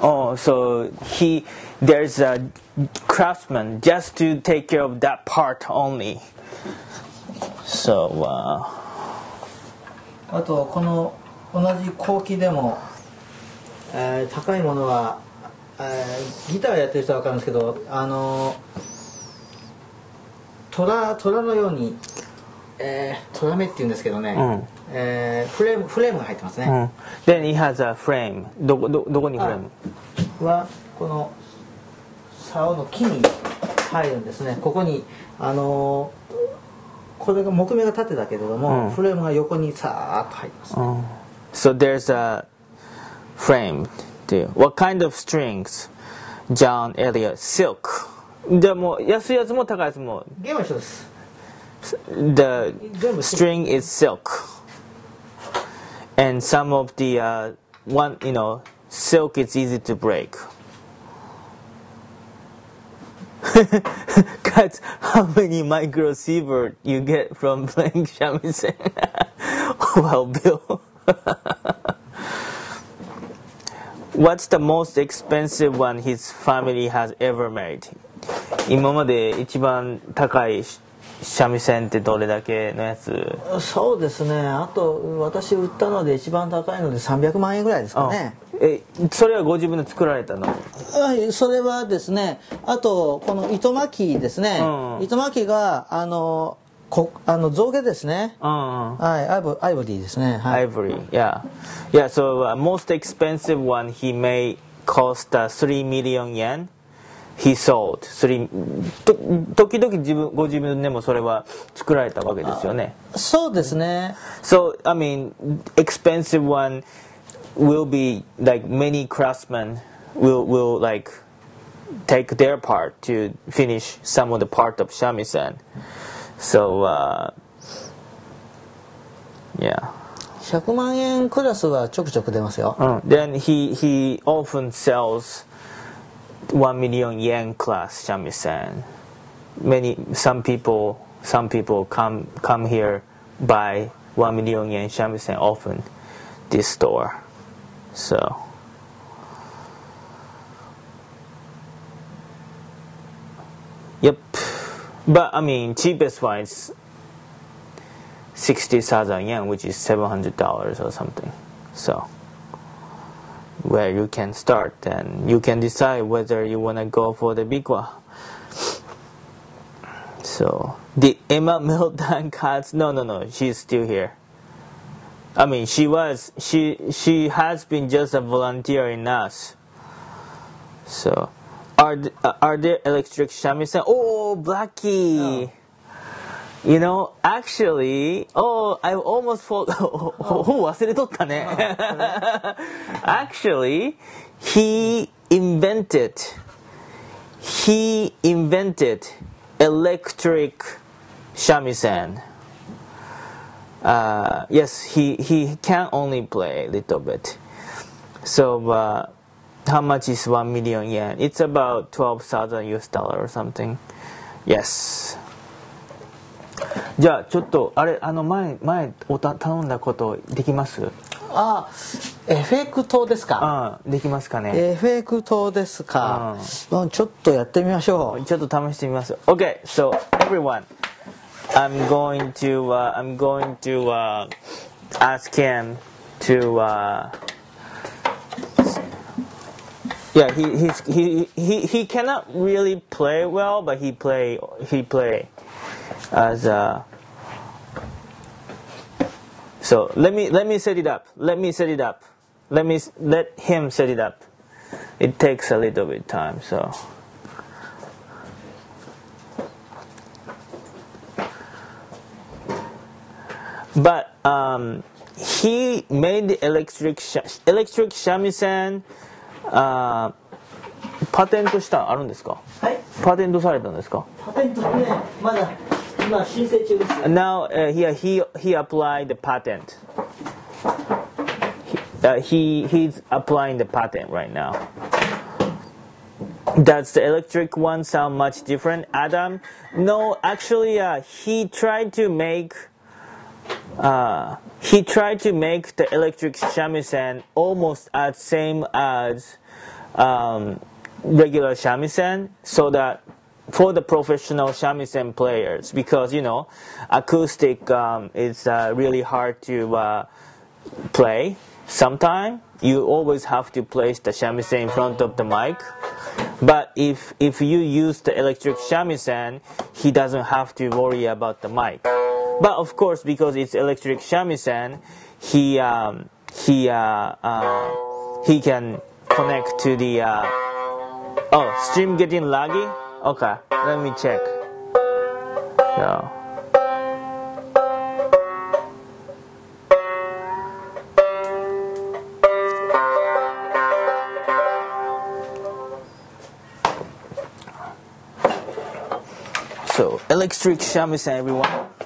Oh, so he, there's a craftsman just to take care of that part only. So, uh,あとこの同じ工期でも、えー、高いものは、えー、ギターやってる人は分かるんですけど、あのトラトラのように、えー、トラ目っていうんですけどね、うんえー、フレームフレームが入ってますね。で、うん、it has a frame。どこどどこにフレーム？はこの竿の木に入るんですね。ここにあの。これが木目が縦だけれども、フレームが横にさーっと入ります、ね。Oh. So there's a frame. What kind of strings? John Elliot silk. でも安いやつも高いやつも。弦は一緒です。The string is silk. And some of the、uh, one, you know, silk is easy to break. That's how many microsievert you get from playing shamisen. Wow, Bill. What's the most expensive one his family has ever made? 今まで一番高い三味線ってどれだけのやつ？そうですね。あと私売ったので一番高いのでさんびゃくまんえんぐらいですかね。え、それはご自分で作られたの？はい、それはですね。あとこのItomakiですね。Itomakiがあのこあの象牙ですね。はい、アイボアイボリーですね。はい。Ivory, yeah, yeah. So the most expensive one he may cost three million yen.He sold three. と時々自分ご自分でもそれは作られたわけですよね。そうですね。So I mean, expensive one will be like many craftsmen will will like take their part to finish some of the part of shamisen. So uh, yeah. ひゃくまん円クラスはちょくちょく出ますよ。Mm. Then he he often sells.One million yen class shamisen. Many some people some people come come here buy one million yen shamisen often. This store. So. Yep. But I mean cheapest one is sixty thousand yen, which is seven hundred dollars or something. So.Where you can start, and you can decide whether you want to go for the big one. So, did Emma Milton Katz? No, no, no. She's still here. I mean, she was. She she has been just a volunteer in us. So, are th- are there electric shamisen? Oh, Blackie. Oh.You know, actually, oh, I almost forgot. Oh, oh, 忘れとったね. Actually, he invented, he invented electric shamisen. Uh, yes, he, he can only play a little bit. So, uh, how much is one million yen? It's about twelve thousand U S dollar or something. Yes.じゃあちょっとあれあの前前おた頼んだことできます？ああエフェクトですか？うんできますかね。エフェクトですか。うんちょっとやってみましょう。ちょっと試してみます。Okay, so everyone, I'm going to、uh, I'm going to、uh, ask him to、uh, yeah he he's, he he he cannot really play well, but he play he play.As a, so let me let me set it up. Let me set it up. Let me let him set it up. It takes a little bit time. So But um, he made the electric sh electric shamisen. Uh, パテントしたあるんですか？はい。パテントされたんですか？パテントね、まだ今申請中です。Now、uh, he he he applied the patent. He, uh, he he's applying the patent right now. Does the electric one sound much different, Adam? No, actually, uh, he tried to make uh, he tried to make the electric shamisen almost as same as um, regular shamisen, so that for the professional shamisen players, because you know acoustic um, is uh, really hard to uh, play. Sometimes you always have to place the shamisen in front of the mic. But if if you use the electric shamisen, he doesn't have to worry about the mic. But of course, because it's electric shamisen, he um, he uh, uh, he can connect to the. Uh, oh, stream getting laggy? Okay, let me check. No. So, electric shamisen, everyone.